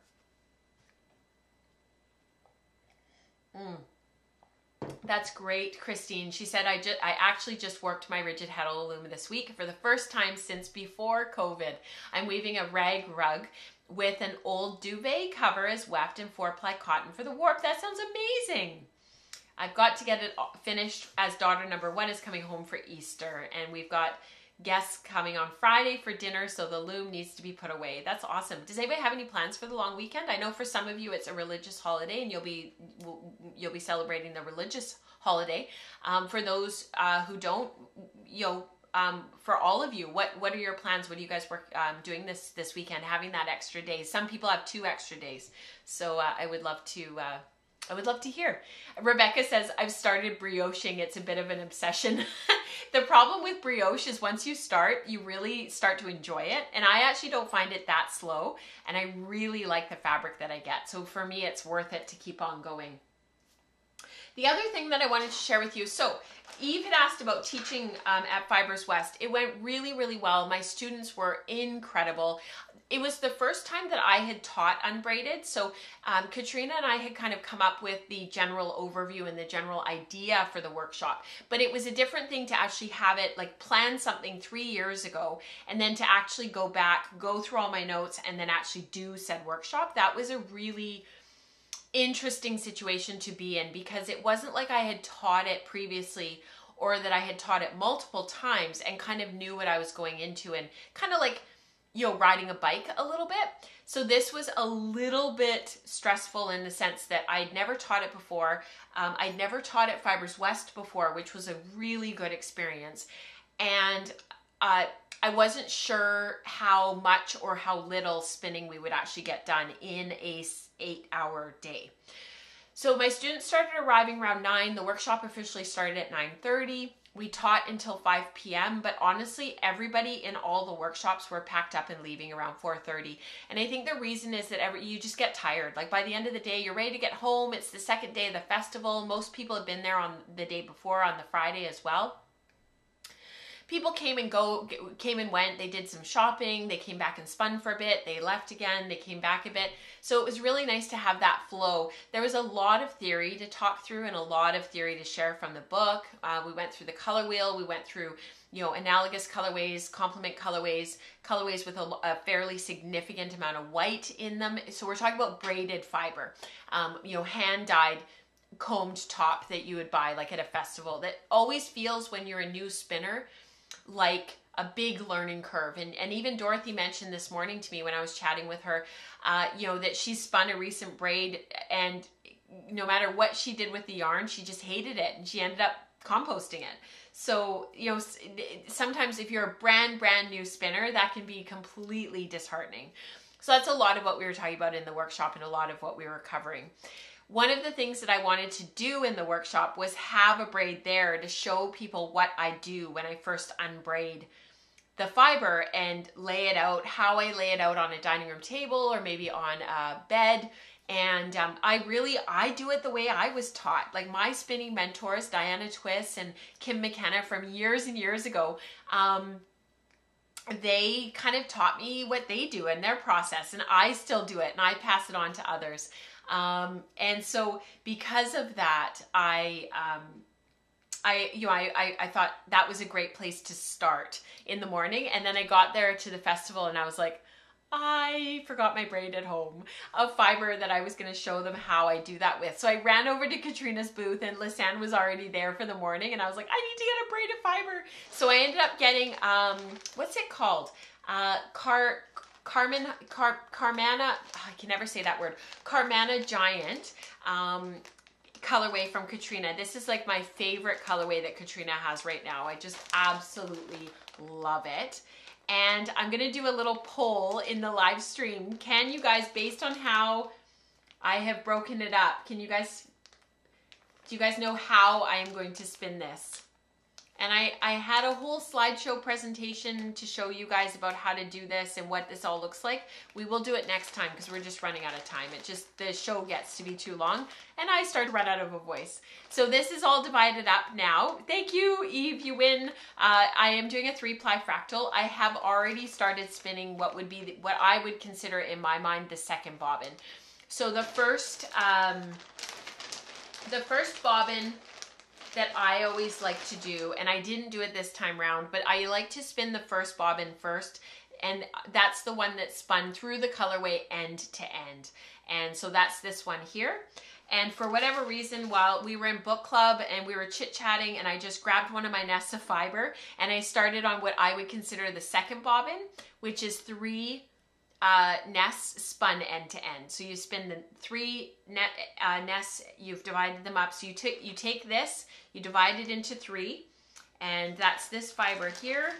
That's great, Christine. She said, I actually just worked my rigid heddle loom this week for the first time since before COVID. I'm weaving a rag rug with an old duvet cover as weft and 4-ply cotton for the warp. That sounds amazing. I've got to get it finished as daughter number 1 is coming home for Easter, and we've got guests coming on Friday for dinner, so the loom needs to be put away. That's awesome. Does anybody have any plans for the long weekend? I know for some of you it's a religious holiday, and you'll be celebrating the religious holiday. For those who don't, you know, for all of you, what are your plans? What are you guys doing this weekend? Having that extra day. Some people have 2 extra days, so I would love to I would love to hear. Rebecca says, I've started brioching. It's a bit of an obsession. The problem with brioche is once you start, you really start to enjoy it. And I actually don't find it that slow. And I really like the fabric that I get. So for me, it's worth it to keep on going. The other thing that I wanted to share with you, so Eve had asked about teaching at Fibers West. It went really, really well. My students were incredible. It was the first time that I had taught unbraided. So Katrina and I had kind of come up with the general overview and the general idea for the workshop, but it was a different thing to actually have it like plan something 3 years ago and then to actually go back, go through all my notes and then actually do said workshop. That was a really interesting situation to be in because it wasn't like I had taught it previously or that I had taught it multiple times and kind of knew what I was going into and kind of like, you know, riding a bike a little bit. So this was a little bit stressful in the sense that I'd never taught it before. I'd never taught at Fibers West before, which was a really good experience. And I wasn't sure how much or how little spinning we would actually get done in a 8-hour day. So my students started arriving around 9. The workshop officially started at 9:30. We taught until 5 p.m. But honestly, everybody in all the workshops were packed up and leaving around 4:30. And I think the reason is that you just get tired. Like by the end of the day, you're ready to get home. It's the second day of the festival. Most people have been there on the day before on the Friday as well. People came and went. They did some shopping. They came back and spun for a bit. They left again. They came back a bit. So it was really nice to have that flow. There was a lot of theory to talk through and a lot of theory to share from the book. We went through the color wheel. We went through, you know, analogous colorways, complement colorways, colorways with a fairly significant amount of white in them. So we're talking about braided fiber, you know, hand dyed combed top that you would buy like at a festival. That always feels when you're a new spinner like a big learning curve. And even Dorothy mentioned this morning to me when I was chatting with her, you know, that she spun a recent braid and no matter what she did with the yarn, she just hated it and she ended up composting it. So, you know, sometimes if you're a brand new spinner, that can be completely disheartening. So that's a lot of what we were talking about in the workshop and a lot of what we were covering. One of the things that I wanted to do in the workshop was have a braid there to show people what I do when I first unbraid the fiber and lay it out, how I lay it out on a dining room table or maybe on a bed. And I do it the way I was taught. Like my spinning mentors, Diana Twiss and Kim McKenna from years and years ago, they kind of taught me what they do and their process, and I still do it and I pass it on to others. And so because of that, I thought that was a great place to start in the morning. And then I got there to the festival and I was like, I forgot my braid at home of fiber that I was going to show them how I do that with. So I ran over to Katrina's booth and Lisanne was already there for the morning. And I was like, I need to get a braid of fiber. So I ended up getting, what's it called? Carmana, I can never say that word, Carmana Giant colorway from Katrina. This is like my favorite colorway that Katrina has right now. I just absolutely love it. And I'm going to do a little poll in the live stream. Can you guys, based on how I have broken it up, can you guys, do you guys know how I am going to spin this? And I had a whole slideshow presentation to show you guys about how to do this and what this all looks like. We will do it next time because we're just running out of time. It just, the show gets to be too long and I start to run out of a voice. So this is all divided up now. Thank you, Eve, you win. I am doing a 3-ply fractal. I have already started spinning what would be, what I would consider in my mind the second bobbin. So the first bobbin that I always like to do, and I didn't do it this time round, but I like to spin the first bobbin first, and that's the one that's spun through the colorway end to end. And so that's this one here. And for whatever reason, while we were in book club and we were chit-chatting, and I just grabbed one of my nests of fiber and I started on what I would consider the second bobbin, which is 3 nests spun end to end. So you spin the 3 nests, you've divided them up. So you take this, you divide it into 3, and that's this fiber here.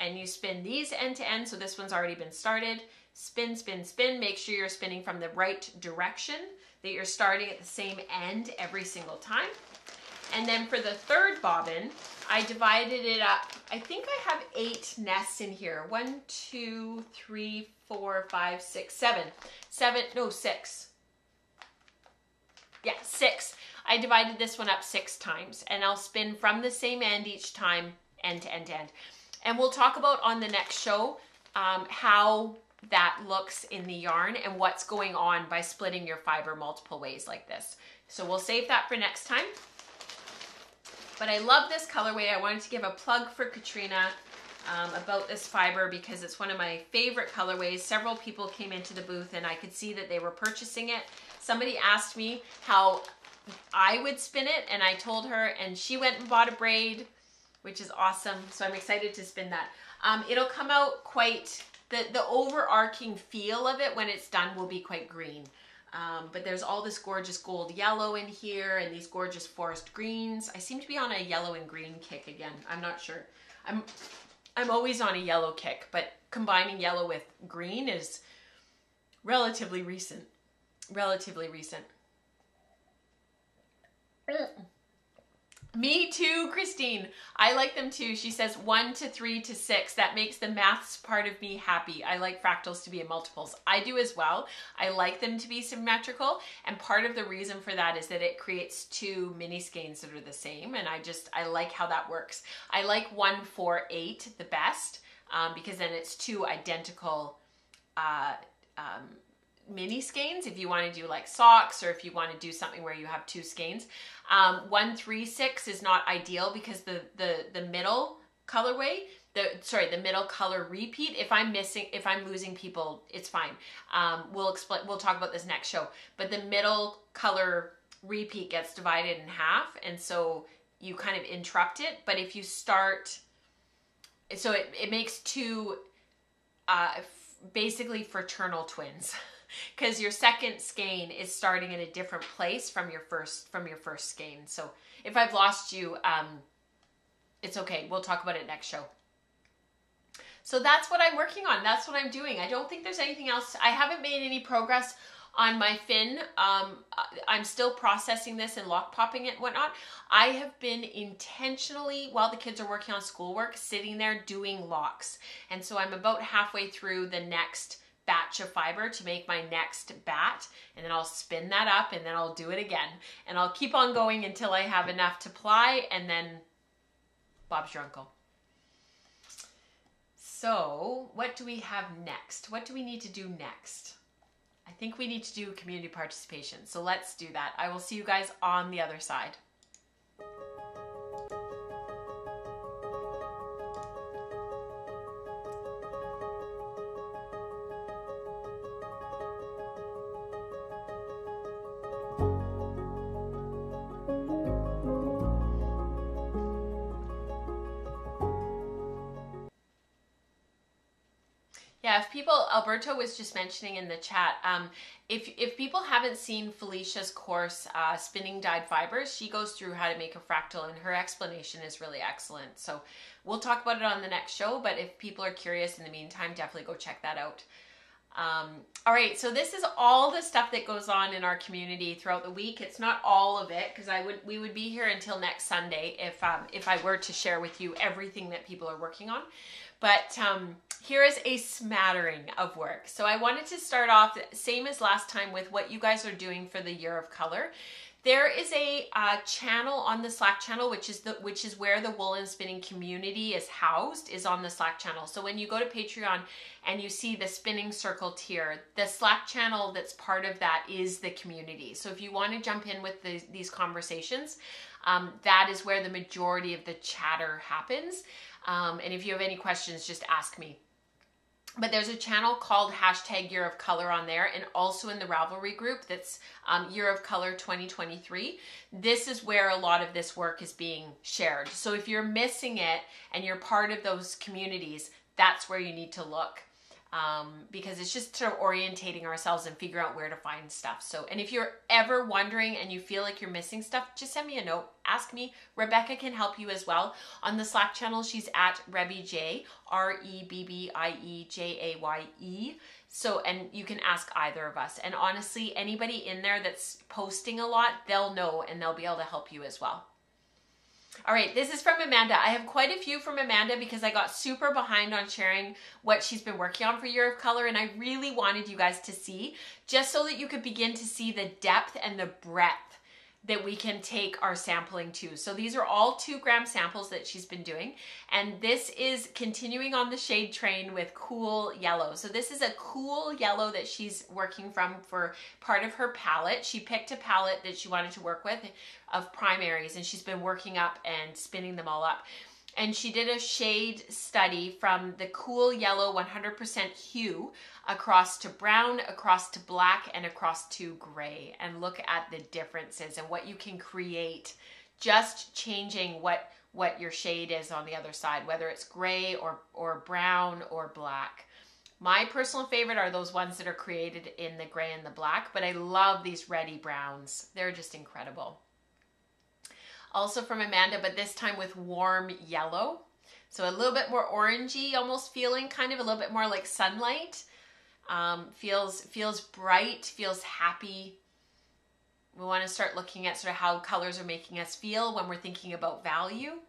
And you spin these end to end. So this one's already been started. Spin, spin, spin. Make sure you're spinning from the right direction. that you're starting at the same end every single time. And then for the third bobbin, I divided it up. I think I have 8 nests in here. 1, 2, 3, 4, 5, 6, 7. 6. Yeah, 6. I divided this one up 6 times, and I'll spin from the same end each time, end to end to end. And we'll talk about on the next show how that looks in the yarn and what's going on by splitting your fiber multiple ways like this. So we'll save that for next time. But I love this colorway. I wanted to give a plug for Katrina about this fiber because it's one of my favorite colorways. Several people came into the booth and I could see that they were purchasing it. Somebody asked me how I would spin it, and I told her, and she went and bought a braid, which is awesome. So I'm excited to spin that. It'll come out quite, the overarching feel of it when it's done will be quite green. But there's all this gorgeous gold yellow in here and these gorgeous forest greens. I seem to be on a yellow and green kick again. I'm not sure. I'm always on a yellow kick, but combining yellow with green is relatively recent. Me too, Christine. I like them too. She says 1 to 3 to 6. That makes the maths part of me happy. I like fractals to be in multiples. I do as well. I like them to be symmetrical. And part of the reason for that is that it creates 2 mini skeins that are the same. And I like how that works. I like 1, 4, 8 the best because then it's 2 identical mini skeins if you want to do like socks or if you want to do something where you have 2 skeins. 1, 3, 6 is not ideal because the middle colorway, the middle color repeat, if I'm losing people, it's fine. We'll talk about this next show, but the middle color repeat gets divided in half, and so you kind of interrupt it. But if you start, so it makes 2 basically fraternal twins. Because your second skein is starting in a different place from your first skein. So if I've lost you, it's okay. We'll talk about it next show. So that's what I'm working on. That's what I'm doing. I don't think there's anything else. I haven't made any progress on my fin. I'm still processing this and lock popping it and whatnot. I have been intentionally, while the kids are working on schoolwork, sitting there doing locks. And so I'm about halfway through the next batch of fiber to make my next bat, and then I'll spin that up and then I'll do it again, and I'll keep on going until I have enough to ply, and then Bob's your uncle. So what do we have next? What do we need to do next? I think we need to do community participation, so let's do that. I will see you guys on the other side. Yeah, if people, Alberto was just mentioning in the chat, if people haven't seen Felicia's course, Spinning Dyed Fibers, she goes through how to make a fractal, and her explanation is really excellent. So we'll talk about it on the next show, but if people are curious in the meantime, definitely go check that out. All right, so this is all the stuff that goes on in our community throughout the week. It's not all of it, because we would be here until next Sunday if I were to share with you everything that people are working on. But here is a smattering of work. So I wanted to start off, same as last time, with what you guys are doing for the Year of Color. There is a channel on the Slack channel, which is where the Wool and Spinning community is housed, is on the Slack channel. So when you go to Patreon and you see the Spinning Circle tier, the Slack channel that's part of that is the community. So if you want to jump in with these conversations, that is where the majority of the chatter happens. And if you have any questions, just ask me. But there's a channel called hashtag Year of Color on there, and also in the Ravelry group that's Year of Color 2023. This is where a lot of this work is being shared. So if you're missing it and you're part of those communities, that's where you need to look. because it's just sort of orientating ourselves and figure out where to find stuff. So, and if you're ever wondering and you feel like you're missing stuff, just send me a note, ask me. Rebecca can help you as well. On the Slack channel, she's at RebbyJ, REBBIEJAYE. So, and you can ask either of us. And honestly, anybody in there that's posting a lot, they'll know and they'll be able to help you as well. All right, this is from Amanda. I have quite a few from Amanda because I got super behind on sharing what she's been working on for Year of Color, and I really wanted you guys to see, just so that you could begin to see the depth and the breadth that we can take our sampling to. So these are all 2-gram samples that she's been doing, and this is continuing on the shade train with cool yellow. So this is a cool yellow that she's working from for part of her palette. She picked a palette that she wanted to work with of primaries, and she's been working up and spinning them all up. And she did a shade study from the cool yellow 100% hue across to brown, across to black, and across to gray. And look at the differences and what you can create just changing what your shade is on the other side, whether it's gray or brown or black. My personal favorite are those ones that are created in the gray and the black, but I love these reddy browns. They're just incredible. Also from Amanda, but this time with warm yellow. So a little bit more orangey almost feeling, kind of a little bit more like sunlight. Feels bright, feels happy. We want to start looking at sort of how colors are making us feel when we're thinking about value.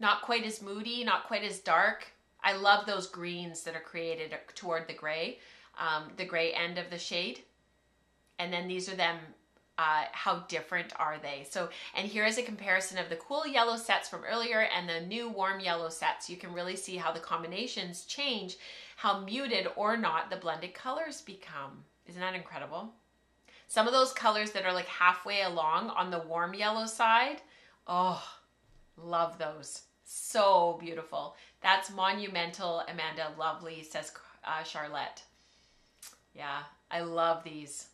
Not quite as moody, not quite as dark. I love those greens that are created toward the gray end of the shade. And then these are them. How different are they? So, and here is a comparison of the cool yellow sets from earlier and the new warm yellow sets. You can really see how the combinations change, how muted or not the blended colors become. Isn't that incredible? Some of those colors that are like halfway along on the warm yellow side, oh, love those. So beautiful. That's monumental, Amanda. Lovely, says Charlotte. Yeah, I love these.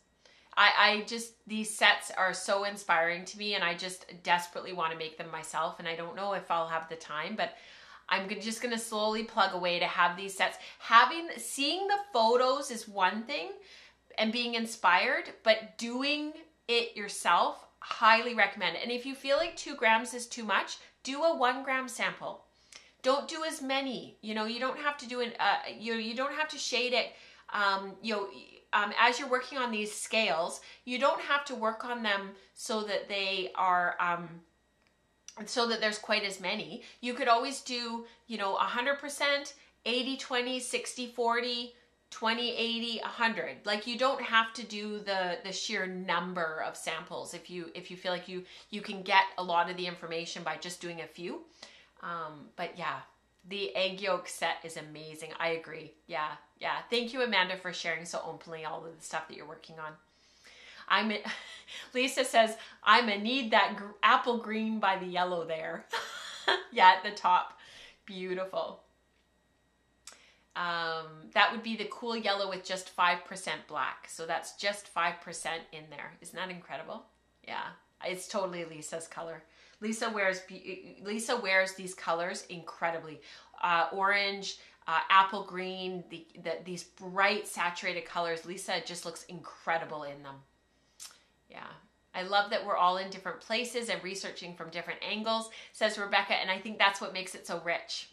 I just, these sets are so inspiring to me, and I just desperately want to make them myself, and I don't know if I'll have the time, but I'm just going to slowly plug away to have these sets. Seeing the photos is one thing and being inspired, but doing it yourself, highly recommend. And if you feel like 2 grams is too much, do a 1-gram sample. Don't do as many. You know, you don't have to do it, you don't have to shade it, you know, as you're working on these scales, you don't have to work on them so that they are, so that there's quite as many. You could always do, you know, 100%, 80, 20, 60, 40, 20, 80, 100. Like, you don't have to do the sheer number of samples if you feel like you can get a lot of the information by just doing a few. But yeah, the egg yolk set is amazing. I agree. Yeah. Yeah, thank you, Amanda, for sharing so openly all of the stuff that you're working on. Lisa says, I'm a need that apple green by the yellow there. Yeah, at the top. Beautiful. That would be the cool yellow with just 5% black. So that's just 5% in there. Isn't that incredible? Yeah, it's totally Lisa's color. Lisa wears these colors incredibly. Orange, apple green, these bright saturated colors. Lisa just looks incredible in them. Yeah, I love that we're all in different places and researching from different angles, says Rebecca, and I think that's what makes it so rich.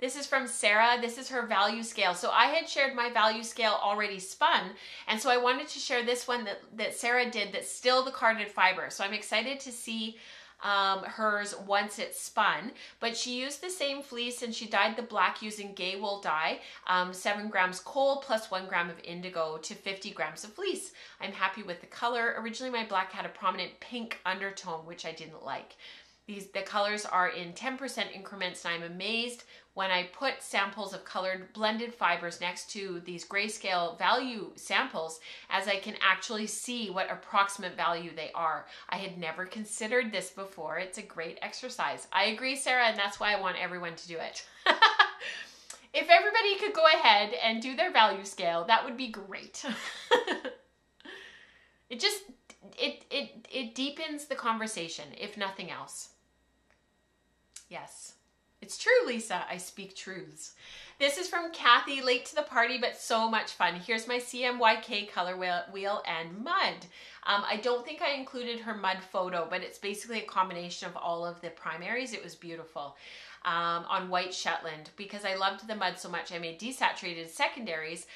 This is from Sarah. This is her value scale. So I had shared my value scale already spun, and so I wanted to share this one that Sarah did that's still the carded fiber. So I'm excited to see hers once it's spun, but she used the same fleece and she dyed the black using gay wool dye, 7 grams coal plus 1 gram of indigo to 50 grams of fleece. I'm happy with the color. Originally my black had a prominent pink undertone, which I didn't like. The colors are in 10% increments, and I'm amazed when I put samples of colored blended fibers next to these grayscale value samples, as I can actually see what approximate value they are. I had never considered this before. It's a great exercise. I agree, Sarah, and that's why I want everyone to do it. If everybody could go ahead and do their value scale, that would be great. It deepens the conversation, if nothing else. Yes. It's true, Lisa. I speak truths. This is from Kathy. Late to the party, but so much fun. Here's my CMYK color wheel and mud. I don't think I included her mud photo, but it's basically a combination of all of the primaries. It was beautiful. On white Shetland, because I loved the mud so much, I made desaturated secondaries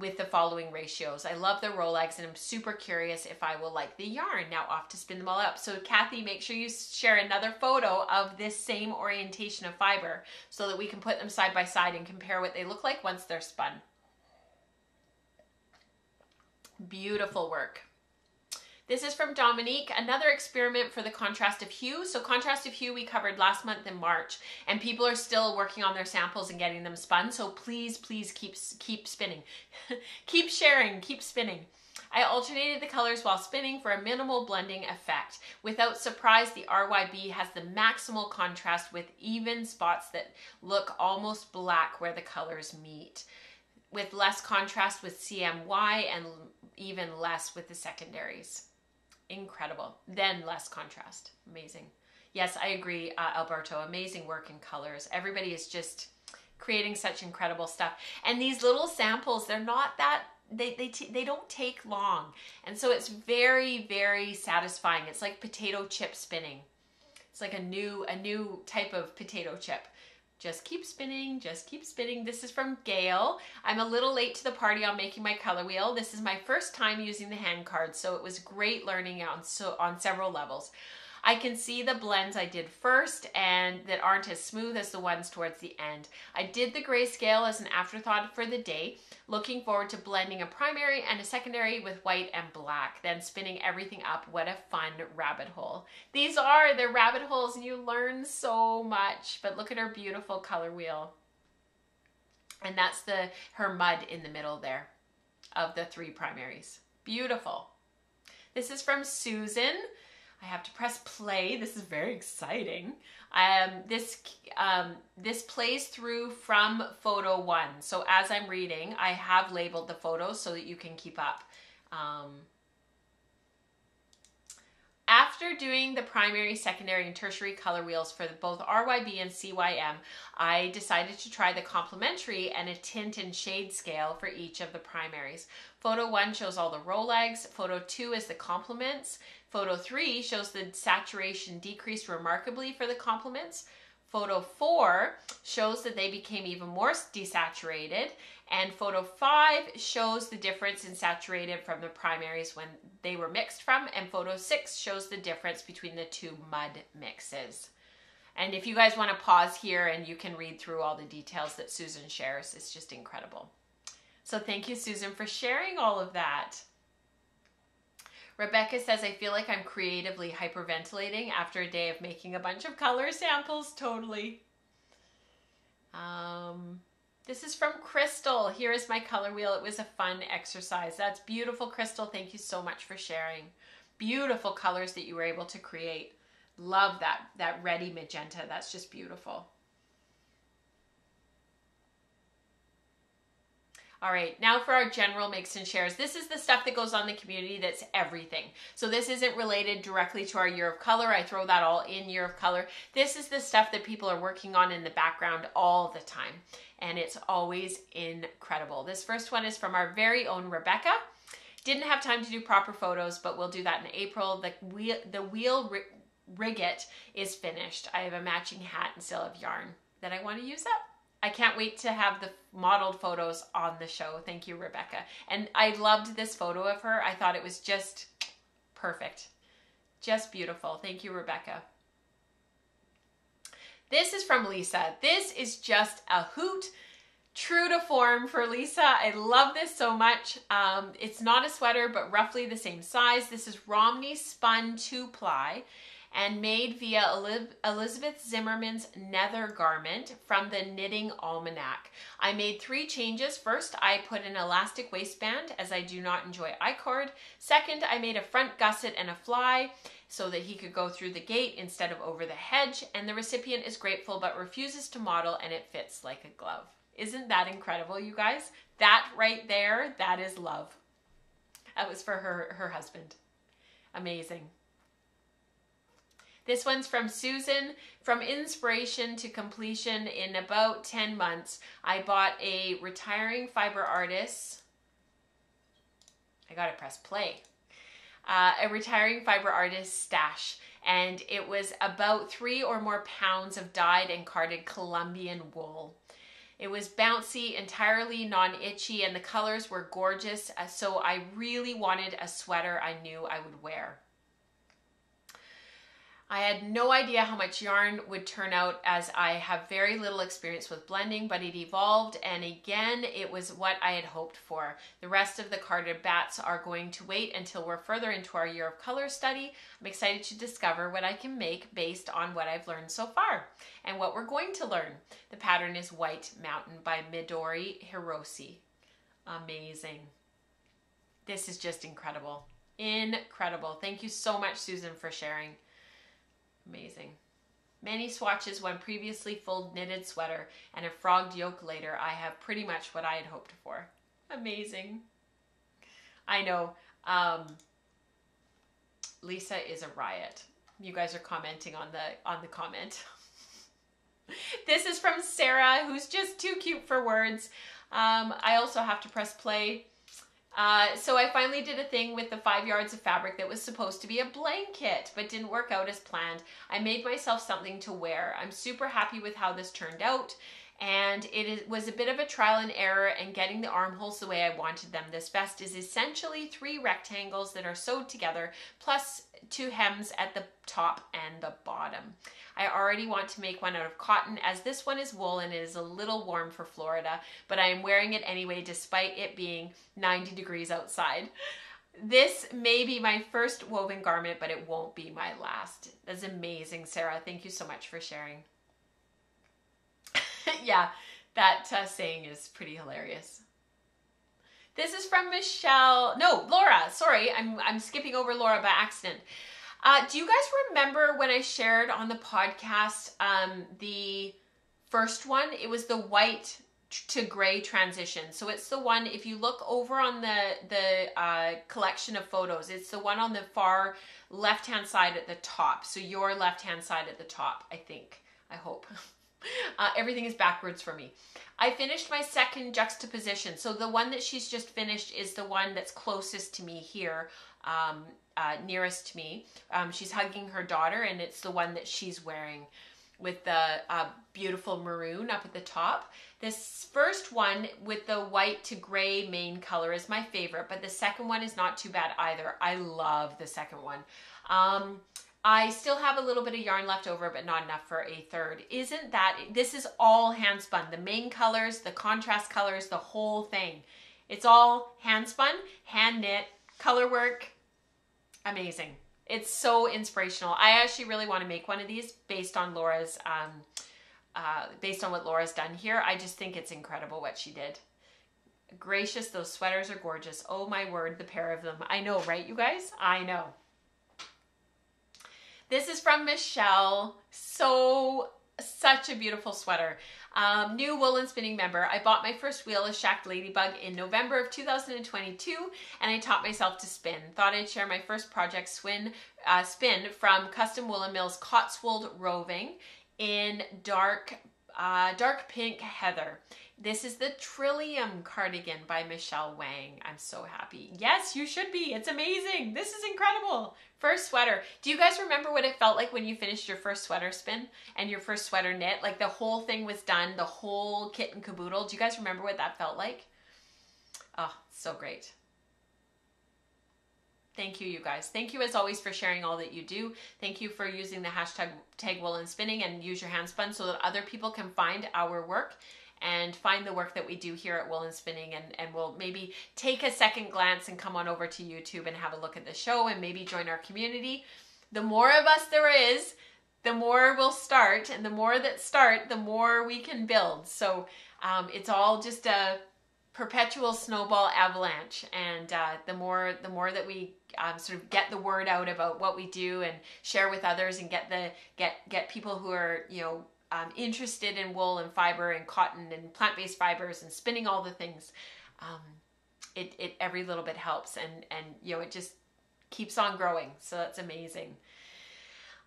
with the following ratios. I love the Rolex and I'm super curious if I will like the yarn. Now off to spin them all up. So Kathy, make sure you share another photo of this same orientation of fiber so that we can put them side by side and compare what they look like once they're spun. Beautiful work. This is from Dominique, another experiment for the contrast of hue. So contrast of hue we covered last month in March, and people are still working on their samples and getting them spun. So please, please keep spinning, keep sharing, keep spinning. I alternated the colors while spinning for a minimal blending effect. Without surprise, the RYB has the maximal contrast with even spots that look almost black where the colors meet, with less contrast with CMY and even less with the secondaries. Incredible. Then less contrast. Amazing. Yes, I agree, Alberto. Amazing work in colors. Everybody is just creating such incredible stuff. And these little samples, they're not that, they don't take long. And so it's very, very satisfying. It's like potato chip spinning. It's like a new type of potato chip. Just keep spinning, just keep spinning. This is from Gail. I'm a little late to the party on making my color wheel. This is my first time using the hand cards, so it was great learning on several levels. I can see the blends I did first and that aren't as smooth as the ones towards the end. I did the grayscale as an afterthought for the day, looking forward to blending a primary and a secondary with white and black, then spinning everything up. What a fun rabbit hole. These are the rabbit holes and you learn so much, but look at her beautiful color wheel. And that's her mud in the middle there of the three primaries. Beautiful. This is from Susan. I have to press play. This is very exciting. This plays through from photo one. So as I'm reading, I have labeled the photos so that you can keep up. After doing the primary, secondary, and tertiary color wheels for both RYB and CYM, I decided to try the complementary and a tint and shade scale for each of the primaries. Photo 1 shows all the Rolex, photo 2 is the complements, photo 3 shows the saturation decreased remarkably for the complements, photo 4 shows that they became even more desaturated, and photo 5 shows the difference in saturated from the primaries when they were mixed from, and photo 6 shows the difference between the two mud mixes. And if you guys want to pause here and you can read through all the details that Susan shares, it's just incredible. So thank you, Susan, for sharing all of that. Rebecca says, I feel like I'm creatively hyperventilating after a day of making a bunch of color samples. Totally. This is from Crystal. Here is my color wheel. It was a fun exercise. That's beautiful, Crystal. Thank you so much for sharing. Beautiful colors that you were able to create. Love that reddy magenta. That's just beautiful. All right, now for our general makes and shares. This is the stuff that goes on in the community, that's everything. So this isn't related directly to our Year of Color. I throw that all in Year of Color. This is the stuff that people are working on in the background all the time, and it's always incredible. This first one is from our very own Rebecca. Didn't have time to do proper photos, but we'll do that in April. The wheel rivet is finished. I have a matching hat and still have yarn that I want to use up. I can't wait to have the modeled photos on the show. Thank you, Rebecca. And I loved this photo of her. I thought it was just perfect. Just beautiful. Thank you, Rebecca. This is from Lisa. This is just a hoot. True to form for Lisa. I love this so much. It's not a sweater, but roughly the same size. This is Romney spun 2-ply. And made via Elizabeth Zimmerman's nether garment from the Knitting Almanac. I made 3 changes. First, I put an elastic waistband, as I do not enjoy I-cord. Second, I made a front gusset and a fly so that he could go through the gate instead of over the hedge. And the recipient is grateful but refuses to model, and it fits like a glove. Isn't that incredible, you guys? That right there, that is love. That was for her husband. Amazing. This one's from Susan. From inspiration to completion in about 10 months, I bought a retiring fiber artist. I gotta press play. A retiring fiber artist stash, and it was about 3 or more pounds of dyed and carded Colombian wool. It was bouncy, entirely non-itchy, and the colors were gorgeous, so I really wanted a sweater I knew I would wear. I had no idea how much yarn would turn out, as I have very little experience with blending, but it evolved, and again, it was what I had hoped for. The rest of the carded bats are going to wait until we're further into our year of color study. I'm excited to discover what I can make based on what I've learned so far and what we're going to learn. The pattern is White Mountain by Midori Hiroshi. Amazing. This is just incredible. Incredible. Thank you so much, Susan, for sharing. Amazing. Many swatches, one previously full knitted sweater and a frogged yoke later, I have pretty much what I had hoped for. Amazing. I know. Lisa is a riot. You guys are commenting on the comment. This is from Sarah, who's just too cute for words. I also have to press play. So I finally did a thing with the 5 yards of fabric that was supposed to be a blanket, but didn't work out as planned. I made myself something to wear. I'm super happy with how this turned out, and it was a bit of a trial and error and getting the armholes the way I wanted them. This vest is essentially 3 rectangles that are sewed together, plus 2 hems at the top and the bottom. I already want to make one out of cotton, as this one is wool and it is a little warm for Florida, but I am wearing it anyway despite it being 90 degrees outside. This may be my first woven garment, but it won't be my last. That's amazing, Sarah. Thank you so much for sharing. Yeah, that saying is pretty hilarious. This is from Michelle. No, Laura. Sorry, I'm skipping over Laura by accident. Do you guys remember when I shared on the podcast the first one? It was the white to gray transition. So it's the one, if you look over on the collection of photos, it's the one on the far left-hand side at the top. So your left-hand side at the top, I think. I hope. Everything is backwards for me. I finished my second juxtaposition. So the one that she's just finished is the one that's closest to me here, nearest to me. She's hugging her daughter, and it's the one that she's wearing with the beautiful maroon up at the top. This first one with the white to gray main color is my favorite, but the second one is not too bad either. I love the second one. I still have a little bit of yarn left over, but not enough for a third. Isn't that, this is all hand spun. The main colors, the contrast colors, the whole thing. It's all hand spun, hand knit, color work. Amazing. It's so inspirational. I actually really want to make one of these based on Laura's, based on what Laura's done here. I just think it's incredible what she did. Gracious, those sweaters are gorgeous. Oh my word, the pair of them. I know, right, you guys? I know. This is from Michelle. So, such a beautiful sweater. New Wool and Spinning member. I bought my first wheel, a shacked ladybug, in November of 2022, and I taught myself to spin. Thought I'd share my first project spin from Custom Woolen Mills Cotswold Roving in dark pink heather. This is the Trillium cardigan by Michelle Wang. I'm so happy. Yes, you should be. It's amazing. This is incredible. First sweater. Do you guys remember what it felt like when you finished your first sweater spin and your first sweater knit? Like the whole thing was done, the whole kit and caboodle. Do you guys remember what that felt like? Oh, so great. Thank you, you guys. Thank you as always for sharing all that you do. Thank you for using the hashtag Wool and Spinning and Use Your Hand Spun so that other people can find our work and find the work that we do here at Wool and Spinning, and we'll maybe take a second glance and come on over to YouTube and have a look at the show and maybe join our community. The more of us there is, the more we'll start, and the more that start, the more we can build. So it's all just a perpetual snowball avalanche, and the more that we sort of get the word out about what we do and share with others and get people who are, you know, interested in wool and fiber and cotton and plant-based fibers and spinning, all the things, it every little bit helps, and you know, it just keeps on growing. So that's amazing.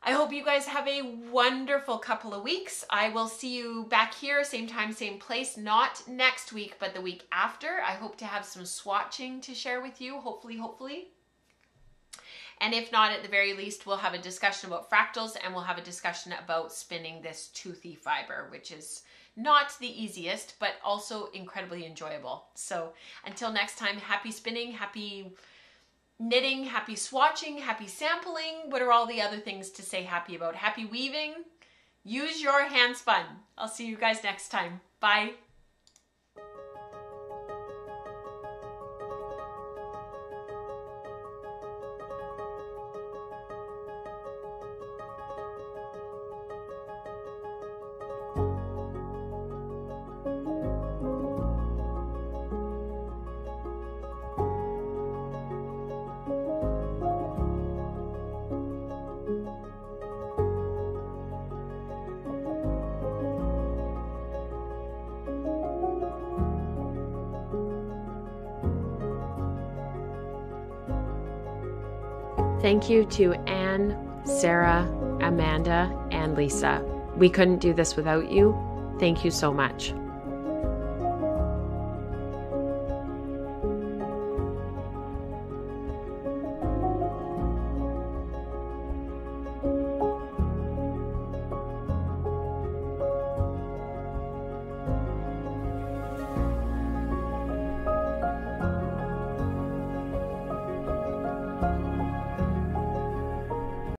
I hope you guys have a wonderful couple of weeks. I will see you back here, same time, same place, not next week, but the week after. I hope to have some swatching to share with you, hopefully. And if not, at the very least, we'll have a discussion about fractals and we'll have a discussion about spinning this toothy fiber, which is not the easiest, but also incredibly enjoyable. So until next time, happy spinning, happy knitting, happy swatching, happy sampling. What are all the other things to say happy about? Happy weaving. Use your hand spun. I'll see you guys next time. Bye. Thank you to Anne, Sarah, Amanda, and Lisa. We couldn't do this without you. Thank you so much.